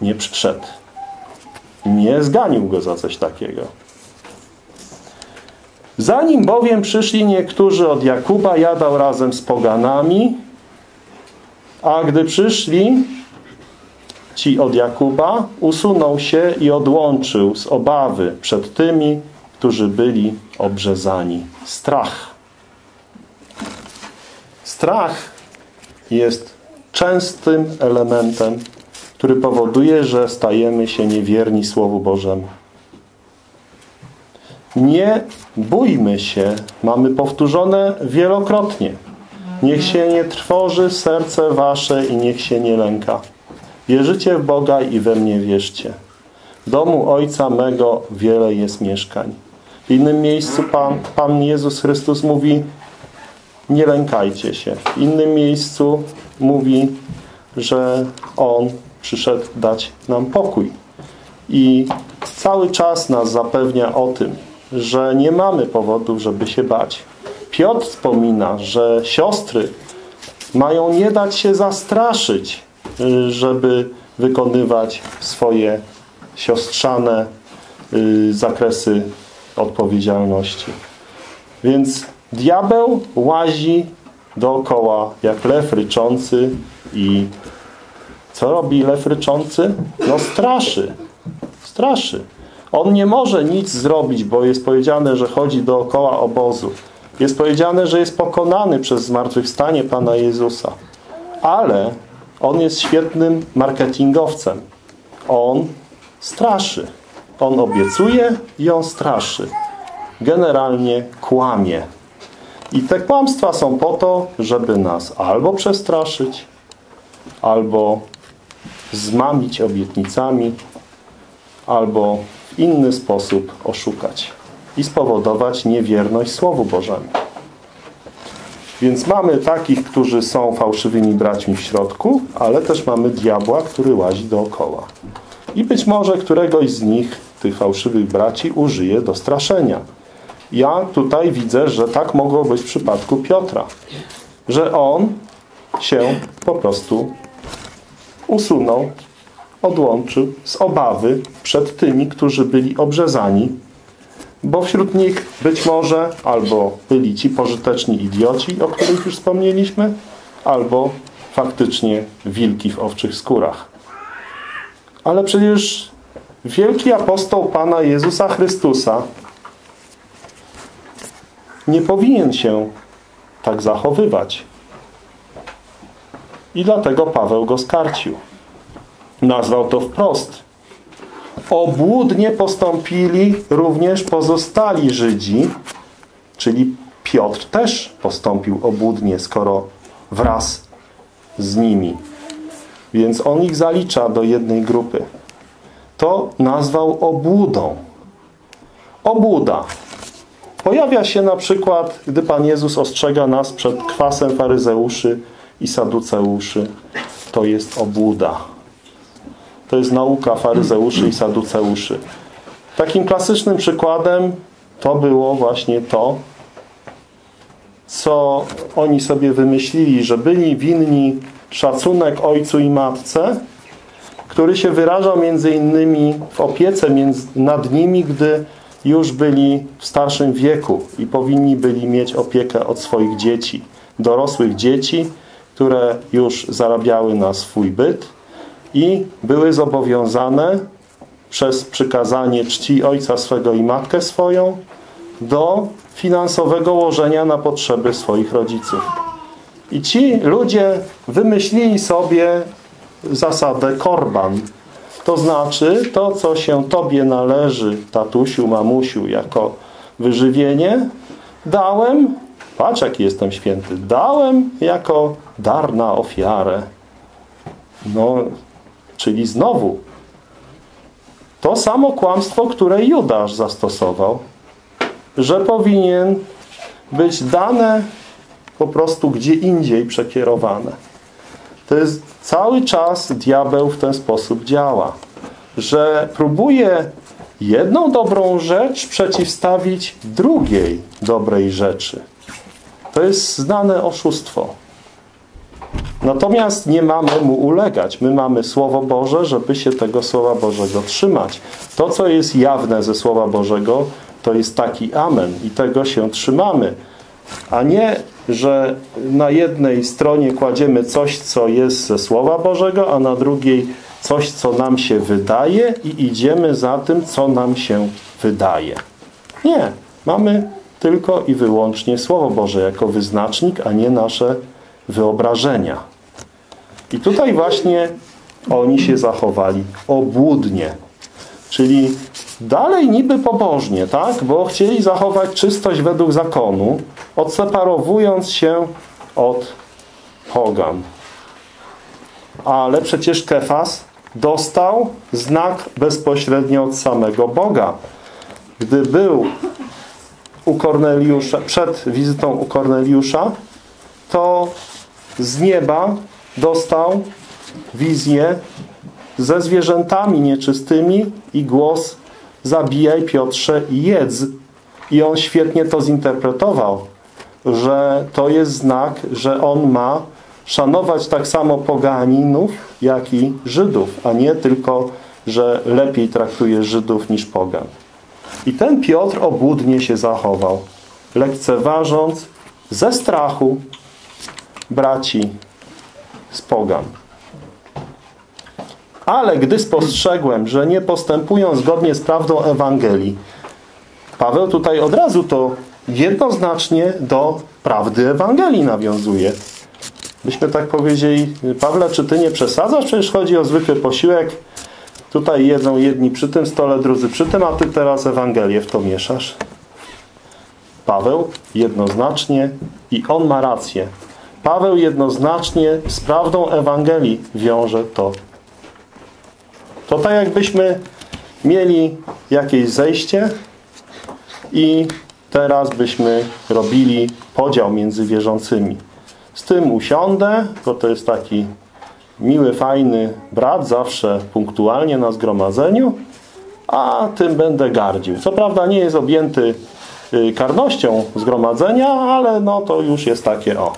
nie przyszedł. Nie zganił go za coś takiego. Zanim bowiem przyszli niektórzy od Jakuba, jadał razem z poganami, a gdy przyszli ci od Jakuba, usunął się i odłączył z obawy przed tymi, którzy byli obrzezani. Strach. Strach jest częstym elementem, który powoduje, że stajemy się niewierni Słowu Bożemu. Nie bójmy się, mamy powtórzone wielokrotnie. Niech się nie trwoży serce wasze i niech się nie lęka. Wierzycie w Boga i we mnie wierzcie. W domu Ojca mego wiele jest mieszkań. W innym miejscu Pan Jezus Chrystus mówi, nie lękajcie się. W innym miejscu mówi, że On przyszedł dać nam pokój. I cały czas nas zapewnia o tym, że nie mamy powodów, żeby się bać. Piotr wspomina, że siostry mają nie dać się zastraszyć, żeby wykonywać swoje siostrzane zakresy odpowiedzialności. Więc diabeł łazi dookoła jak lew ryczący i co robi lew ryczący? No straszy. Straszy. On nie może nic zrobić, bo jest powiedziane, że chodzi dookoła obozu. Jest powiedziane, że jest pokonany przez zmartwychwstanie Pana Jezusa. Ale on jest świetnym marketingowcem. On straszy. On obiecuje i on straszy. Generalnie kłamie. I te kłamstwa są po to, żeby nas albo przestraszyć, albo zmamić obietnicami, albo w inny sposób oszukać i spowodować niewierność Słowu Bożemu. Więc mamy takich, którzy są fałszywymi braćmi w środku, ale też mamy diabła, który łazi dookoła. I być może któregoś z nich, tych fałszywych braci, użyje do straszenia. Ja tutaj widzę, że tak mogło być w przypadku Piotra. Że on się po prostu usunął, odłączył z obawy przed tymi, którzy byli obrzezani, bo wśród nich być może albo byli ci pożyteczni idioci, o których już wspomnieliśmy, albo faktycznie wilki w owczych skórach. Ale przecież wielki apostoł Pana Jezusa Chrystusa nie powinien się tak zachowywać. I dlatego Paweł go skarcił. Nazwał to wprost. Obłudnie postąpili również pozostali Żydzi, czyli Piotr też postąpił obłudnie, skoro wraz z nimi. Więc on ich zalicza do jednej grupy. To nazwał obłudą. Obłuda. Pojawia się na przykład, gdy Pan Jezus ostrzega nas przed kwasem faryzeuszy i saduceuszy. To jest obłuda. To jest nauka faryzeuszy i saduceuszy. Takim klasycznym przykładem to było właśnie to, co oni sobie wymyślili, że byli winni szacunek ojcu i matce, który się wyrażał między innymi w opiece nad nimi, gdy już byli w starszym wieku i powinni byli mieć opiekę od swoich dzieci, dorosłych dzieci, które już zarabiały na swój byt i były zobowiązane przez przykazanie czci ojca swego i matkę swoją do finansowego łożenia na potrzeby swoich rodziców. I ci ludzie wymyślili sobie zasadę korban. To znaczy to, co się tobie należy, tatusiu, mamusiu, jako wyżywienie, dałem, patrz jaki jestem święty, dałem jako dar na ofiarę. No, czyli znowu to samo kłamstwo, które Judasz zastosował, że powinien być dane po prostu gdzie indziej przekierowane. To jest cały czas diabeł w ten sposób działa, że próbuje jedną dobrą rzecz przeciwstawić drugiej dobrej rzeczy. To jest znane oszustwo. Natomiast nie mamy mu ulegać. My mamy Słowo Boże, żeby się tego Słowa Bożego trzymać. To, co jest jawne ze Słowa Bożego, to jest taki amen. I tego się trzymamy. A nie, że na jednej stronie kładziemy coś, co jest ze Słowa Bożego, a na drugiej coś, co nam się wydaje i idziemy za tym, co nam się wydaje. Nie. Mamy tylko i wyłącznie Słowo Boże jako wyznacznik, a nie nasze wyobrażenia. I tutaj właśnie oni się zachowali obłudnie. Czyli dalej niby pobożnie, tak? Bo chcieli zachować czystość według zakonu, odseparowując się od pogan. Ale przecież Kefas dostał znak bezpośrednio od samego Boga. Gdy był u Korneliusza, przed wizytą u Korneliusza, to z nieba dostał wizję ze zwierzętami nieczystymi i głos: zabijaj, Piotrze, i jedz. I on świetnie to zinterpretował, że to jest znak, że on ma szanować tak samo poganinów, jak i Żydów, a nie tylko, że lepiej traktuje Żydów niż pogan. I ten Piotr obłudnie się zachował, lekceważąc ze strachu braci z pogan. Ale gdy spostrzegłem, że nie postępują zgodnie z prawdą Ewangelii, Paweł tutaj od razu to jednoznacznie do prawdy Ewangelii nawiązuje. Byśmy tak powiedzieli: Pawle, czy ty nie przesadzasz? Przecież chodzi o zwykły posiłek. Tutaj jedzą jedni przy tym stole, drudzy przy tym, a ty teraz Ewangelię w to mieszasz. Paweł jednoznacznie, i on ma rację, Paweł jednoznacznie z prawdą Ewangelii wiąże to. To tak jakbyśmy mieli jakieś zejście i teraz byśmy robili podział między wierzącymi. Z tym usiądę, bo to jest taki miły, fajny brat, zawsze punktualnie na zgromadzeniu, a tym będę gardził. Co prawda nie jest objęty karnością zgromadzenia, ale no to już jest takie o.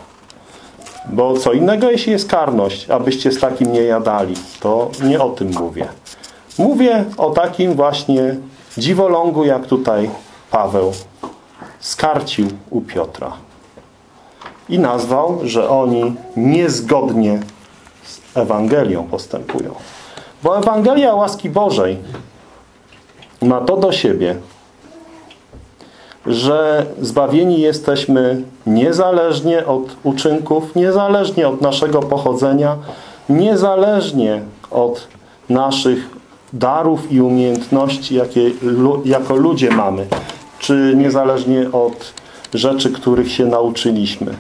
Bo co innego, jeśli jest karność, abyście z takim nie jadali. To nie o tym mówię. Mówię o takim właśnie dziwolągu, jak tutaj Paweł skarcił u Piotra. I nazwał, że oni niezgodnie z Ewangelią postępują. Bo Ewangelia łaski Bożej ma to do siebie, że zbawieni jesteśmy niezależnie od uczynków, niezależnie od naszego pochodzenia, niezależnie od naszych darów i umiejętności, jakie jako ludzie mamy, czy niezależnie od rzeczy, których się nauczyliśmy.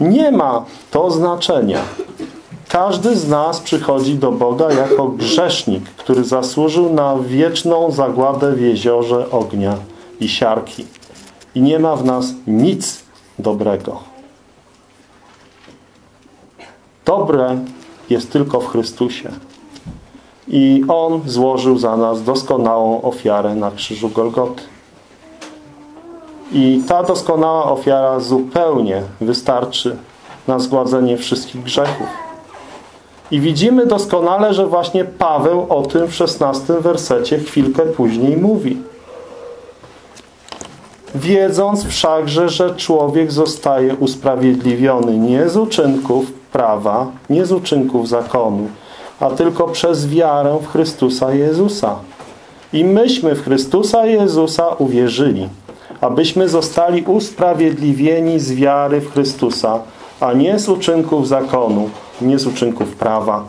Nie ma to znaczenia. Każdy z nas przychodzi do Boga jako grzesznik, który zasłużył na wieczną zagładę w jeziorze ognia i siarki. I nie ma w nas nic dobrego. Dobre jest tylko w Chrystusie. I On złożył za nas doskonałą ofiarę na krzyżu Golgoty. I ta doskonała ofiara zupełnie wystarczy na zgładzenie wszystkich grzechów. I widzimy doskonale, że właśnie Paweł o tym w 16 wersecie chwilkę później mówi. Wiedząc wszakże, że człowiek zostaje usprawiedliwiony nie z uczynków prawa, nie z uczynków zakonu, a tylko przez wiarę w Chrystusa Jezusa. I myśmy w Chrystusa Jezusa uwierzyli, abyśmy zostali usprawiedliwieni z wiary w Chrystusa, a nie z uczynków zakonu, nie z uczynków prawa,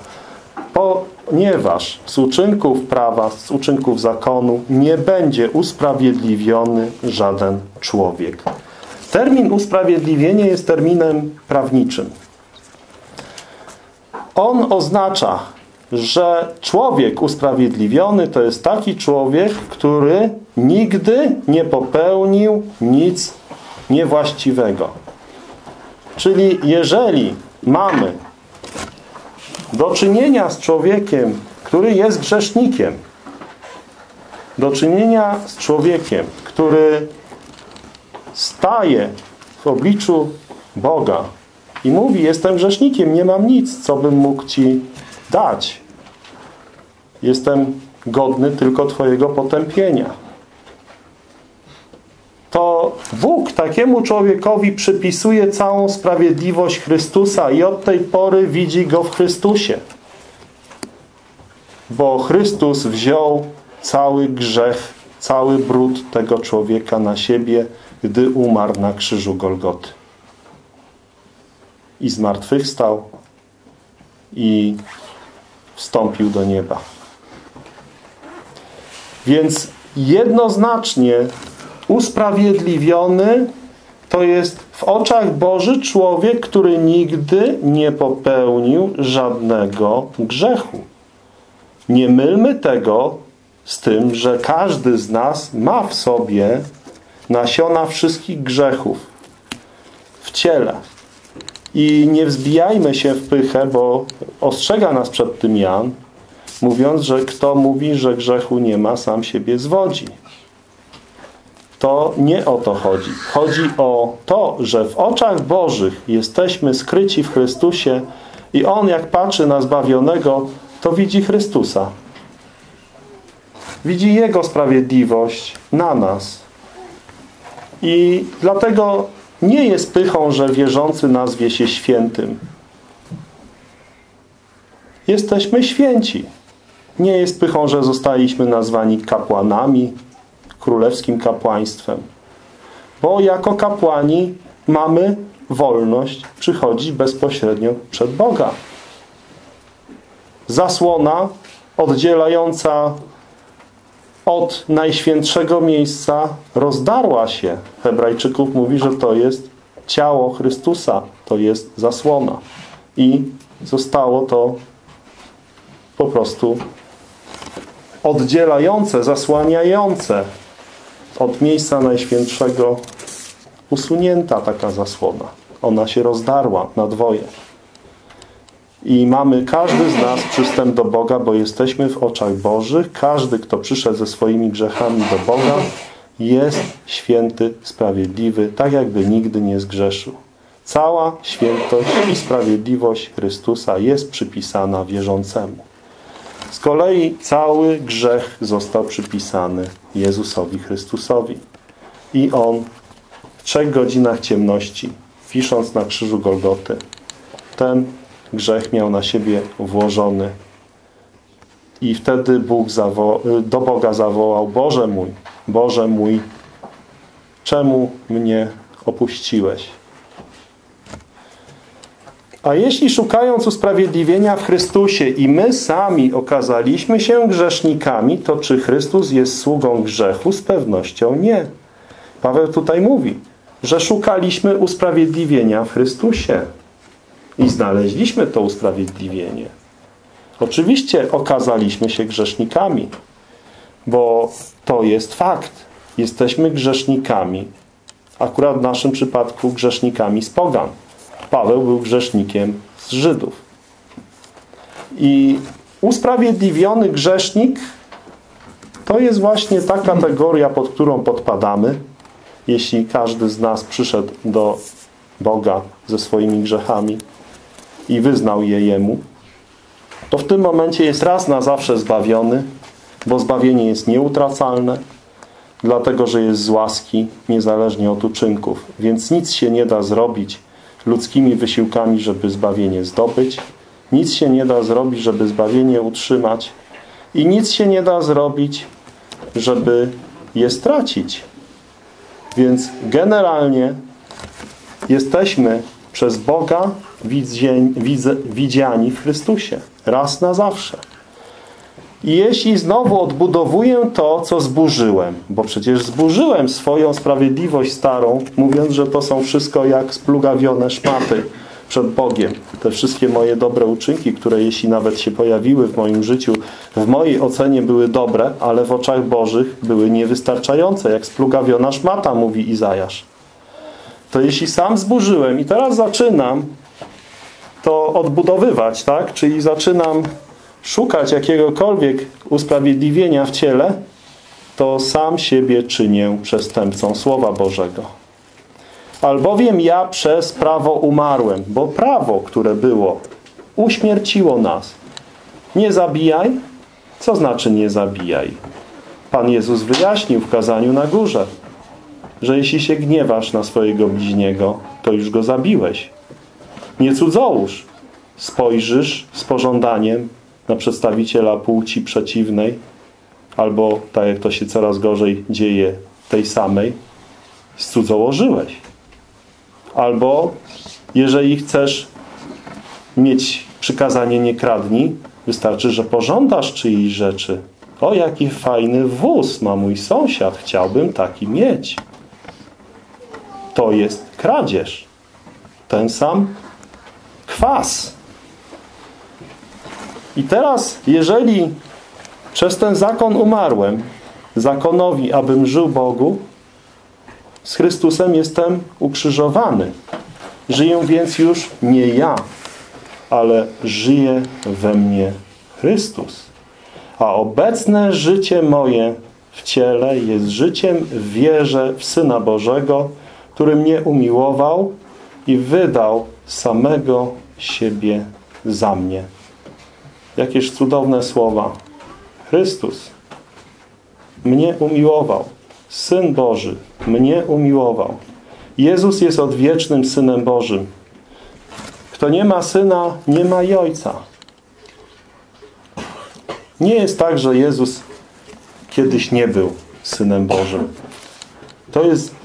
ponieważ z uczynków prawa, z uczynków zakonu nie będzie usprawiedliwiony żaden człowiek. Termin usprawiedliwienie jest terminem prawniczym. On oznacza, że człowiek usprawiedliwiony to jest taki człowiek, który nigdy nie popełnił nic niewłaściwego. Czyli jeżeli mamy do czynienia z człowiekiem, który jest grzesznikiem, do czynienia z człowiekiem, który staje w obliczu Boga i mówi, jestem grzesznikiem, nie mam nic, co bym mógł Ci dać. Jestem godny tylko Twojego potępienia. To Bóg takiemu człowiekowi przypisuje całą sprawiedliwość Chrystusa i od tej pory widzi go w Chrystusie. Bo Chrystus wziął cały grzech, cały brud tego człowieka na siebie, gdy umarł na krzyżu Golgoty. I zmartwychwstał i wstąpił do nieba. Więc jednoznacznie usprawiedliwiony to jest w oczach Boży człowiek, który nigdy nie popełnił żadnego grzechu. Nie mylmy tego z tym, że każdy z nas ma w sobie nasiona wszystkich grzechów w ciele. I nie wzbijajmy się w pychę, bo ostrzega nas przed tym Jan, mówiąc, że kto mówi, że grzechu nie ma, sam siebie zwodzi. To nie o to chodzi. Chodzi o to, że w oczach Bożych jesteśmy skryci w Chrystusie i On, jak patrzy na zbawionego, to widzi Chrystusa. Widzi Jego sprawiedliwość na nas. I dlatego nie jest pychą, że wierzący nazwie się świętym. Jesteśmy święci. Nie jest pychą, że zostaliśmy nazwani kapłanami, królewskim kapłaństwem. Bo jako kapłani mamy wolność przychodzić bezpośrednio przed Boga. Zasłona oddzielająca od najświętszego miejsca rozdarła się. Hebrajczyków mówi, że to jest ciało Chrystusa, to jest zasłona. I zostało to po prostu oddzielające, zasłaniające. Od miejsca najświętszego usunięta taka zasłona. Ona się rozdarła na dwoje. I mamy każdy z nas przystęp do Boga, bo jesteśmy w oczach Bożych. Każdy, kto przyszedł ze swoimi grzechami do Boga, jest święty, sprawiedliwy, tak jakby nigdy nie zgrzeszył. Cała świętość i sprawiedliwość Chrystusa jest przypisana wierzącemu. Z kolei cały grzech został przypisany Jezusowi Chrystusowi. I On w 3 godzinach ciemności, wisząc na krzyżu Golgoty, ten grzech miał na siebie włożony. I wtedy Bóg do Boga zawołał: Boże mój, czemu mnie opuściłeś? A jeśli szukając usprawiedliwienia w Chrystusie i my sami okazaliśmy się grzesznikami, to czy Chrystus jest sługą grzechu? Z pewnością nie. Paweł tutaj mówi, że szukaliśmy usprawiedliwienia w Chrystusie. I znaleźliśmy to usprawiedliwienie. Oczywiście okazaliśmy się grzesznikami, bo to jest fakt. Jesteśmy grzesznikami. Akurat w naszym przypadku grzesznikami z pogan. Paweł był grzesznikiem z Żydów. I usprawiedliwiony grzesznik to jest właśnie ta kategoria, pod którą podpadamy, jeśli każdy z nas przyszedł do Boga ze swoimi grzechami i wyznał je Jemu, to w tym momencie jest raz na zawsze zbawiony, bo zbawienie jest nieutracalne, dlatego że jest z łaski, niezależnie od uczynków. Więc nic się nie da zrobić ludzkimi wysiłkami, żeby zbawienie zdobyć. Nic się nie da zrobić, żeby zbawienie utrzymać. I nic się nie da zrobić, żeby je stracić. Więc generalnie jesteśmy przez Boga widziani w Chrystusie. Raz na zawsze. I jeśli znowu odbudowuję to, co zburzyłem, bo przecież zburzyłem swoją sprawiedliwość starą, mówiąc, że to są wszystko jak splugawione szmaty przed Bogiem. Te wszystkie moje dobre uczynki, które jeśli nawet się pojawiły w moim życiu, w mojej ocenie były dobre, ale w oczach Bożych były niewystarczające, jak splugawiona szmata, mówi Izajasz. To jeśli sam zburzyłem i teraz zaczynam to odbudowywać, tak? Czyli zaczynam szukać jakiegokolwiek usprawiedliwienia w ciele, to sam siebie czynię przestępcą Słowa Bożego. Albowiem ja przez prawo umarłem, bo prawo, które było, uśmierciło nas. Nie zabijaj? Co znaczy nie zabijaj? Pan Jezus wyjaśnił w kazaniu na górze, że jeśli się gniewasz na swojego bliźniego, to już go zabiłeś. Nie cudzołóż. Spojrzysz z pożądaniem na przedstawiciela płci przeciwnej, albo, tak jak to się coraz gorzej dzieje, tej samej, cudzołożyłeś. Albo, jeżeli chcesz mieć przykazanie nie kradnij, wystarczy, że pożądasz czyjejś rzeczy. O, jaki fajny wóz ma mój sąsiad, chciałbym taki mieć. To jest kradzież. Ten sam kwas. I teraz, jeżeli przez ten zakon umarłem, zakonowi, abym żył Bogu, z Chrystusem jestem ukrzyżowany. Żyję więc już nie ja, ale żyje we mnie Chrystus. A obecne życie moje w ciele jest życiem w wierze w Syna Bożego, który mnie umiłował i wydał samego siebie za mnie. Jakież cudowne słowa. Chrystus mnie umiłował. Syn Boży mnie umiłował. Jezus jest odwiecznym Synem Bożym. Kto nie ma Syna, nie ma i Ojca. Nie jest tak, że Jezus kiedyś nie był Synem Bożym. To jest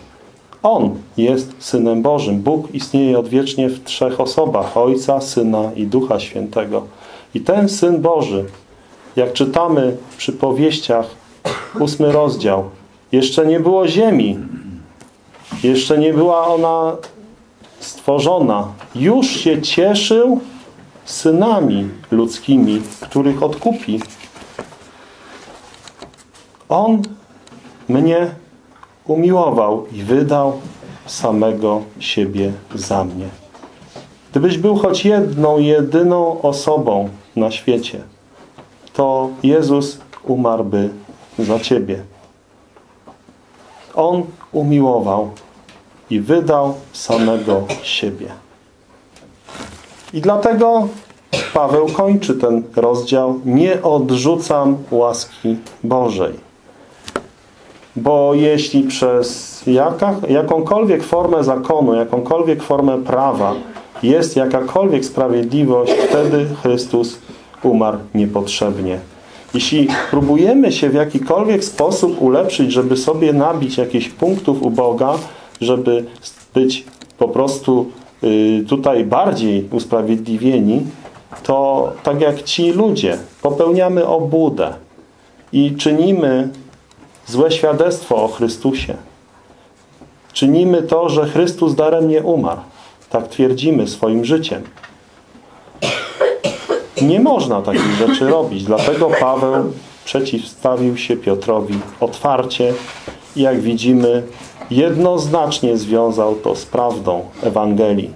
On jest Synem Bożym. Bóg istnieje odwiecznie w trzech osobach. Ojca, Syna i Ducha Świętego. I ten Syn Boży, jak czytamy przy powieściach, 8 rozdział, jeszcze nie było ziemi. Jeszcze nie była ona stworzona. Już się cieszył synami ludzkimi, których odkupi. On mnie umiłował i wydał samego siebie za mnie. Gdybyś był choć jedną, jedyną osobą na świecie, to Jezus umarłby za ciebie. On umiłował i wydał samego siebie. I dlatego Paweł kończy ten rozdział. Nie odrzucam łaski Bożej. Bo jeśli przez jakąkolwiek formę zakonu, jakąkolwiek formę prawa jest jakakolwiek sprawiedliwość, wtedy Chrystus umarł niepotrzebnie. Jeśli próbujemy się w jakikolwiek sposób ulepszyć, żeby sobie nabić jakichś punktów u Boga, żeby być po prostu tutaj bardziej usprawiedliwieni, to tak jak ci ludzie, popełniamy obłudę i czynimy złe świadectwo o Chrystusie. Czynimy to, że Chrystus daremnie umarł. Tak twierdzimy swoim życiem. Nie można takich rzeczy robić. Dlatego Paweł przeciwstawił się Piotrowi otwarcie i jak widzimy jednoznacznie związał to z prawdą Ewangelii.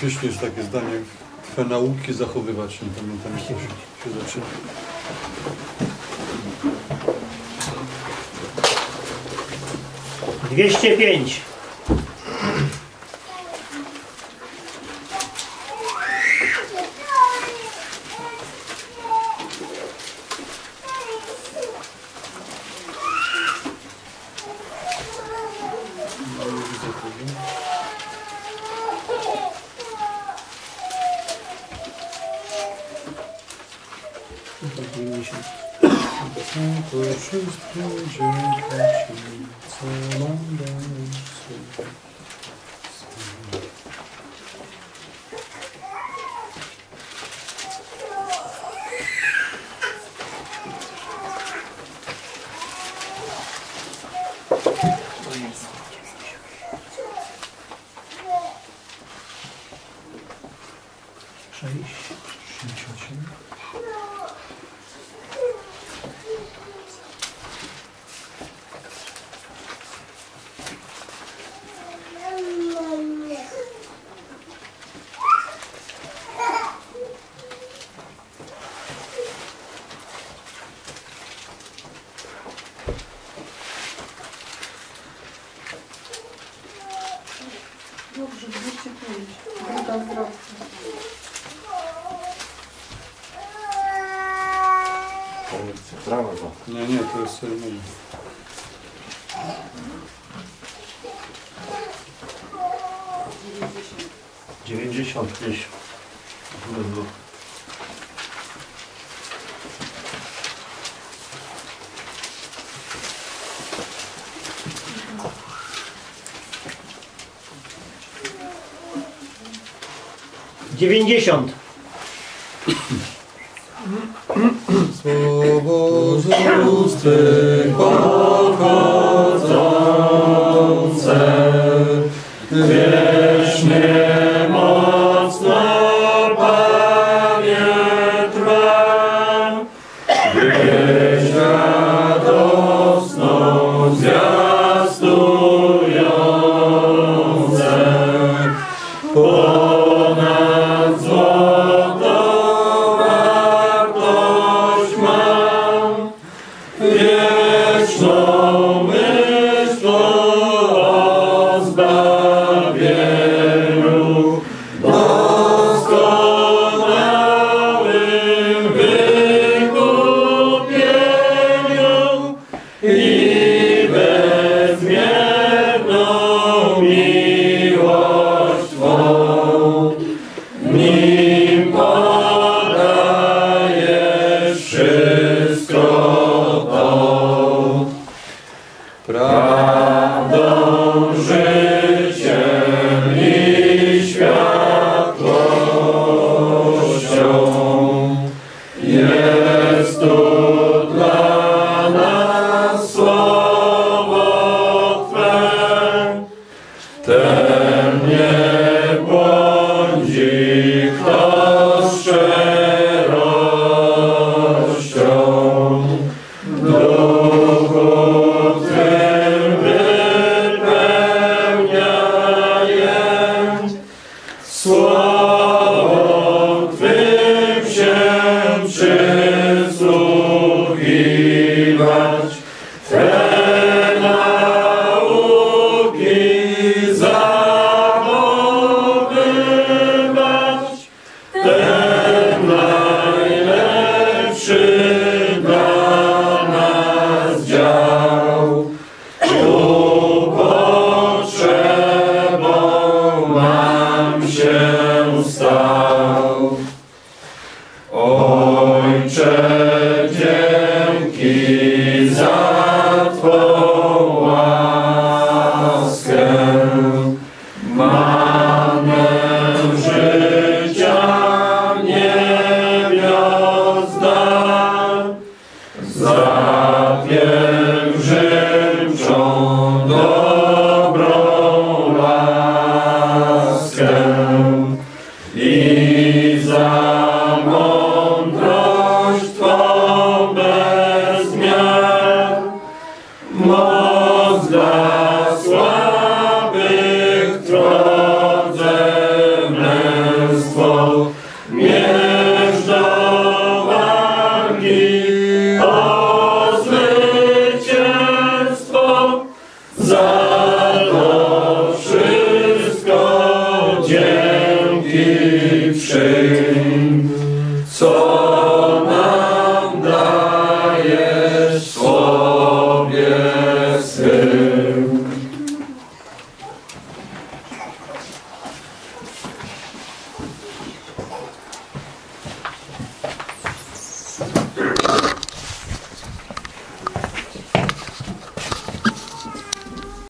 Chryście jest takie zdanie, twe nauki zachowywać. Nie pamiętam, jak się zaczyna. — 205. Dziewięćdziesiąt. Słowo z ust Twych pochodzące, wiesznie mocno, Panie, trwa, gdyż radosną zwiastujące Dla słabych trodzę mę. Amen.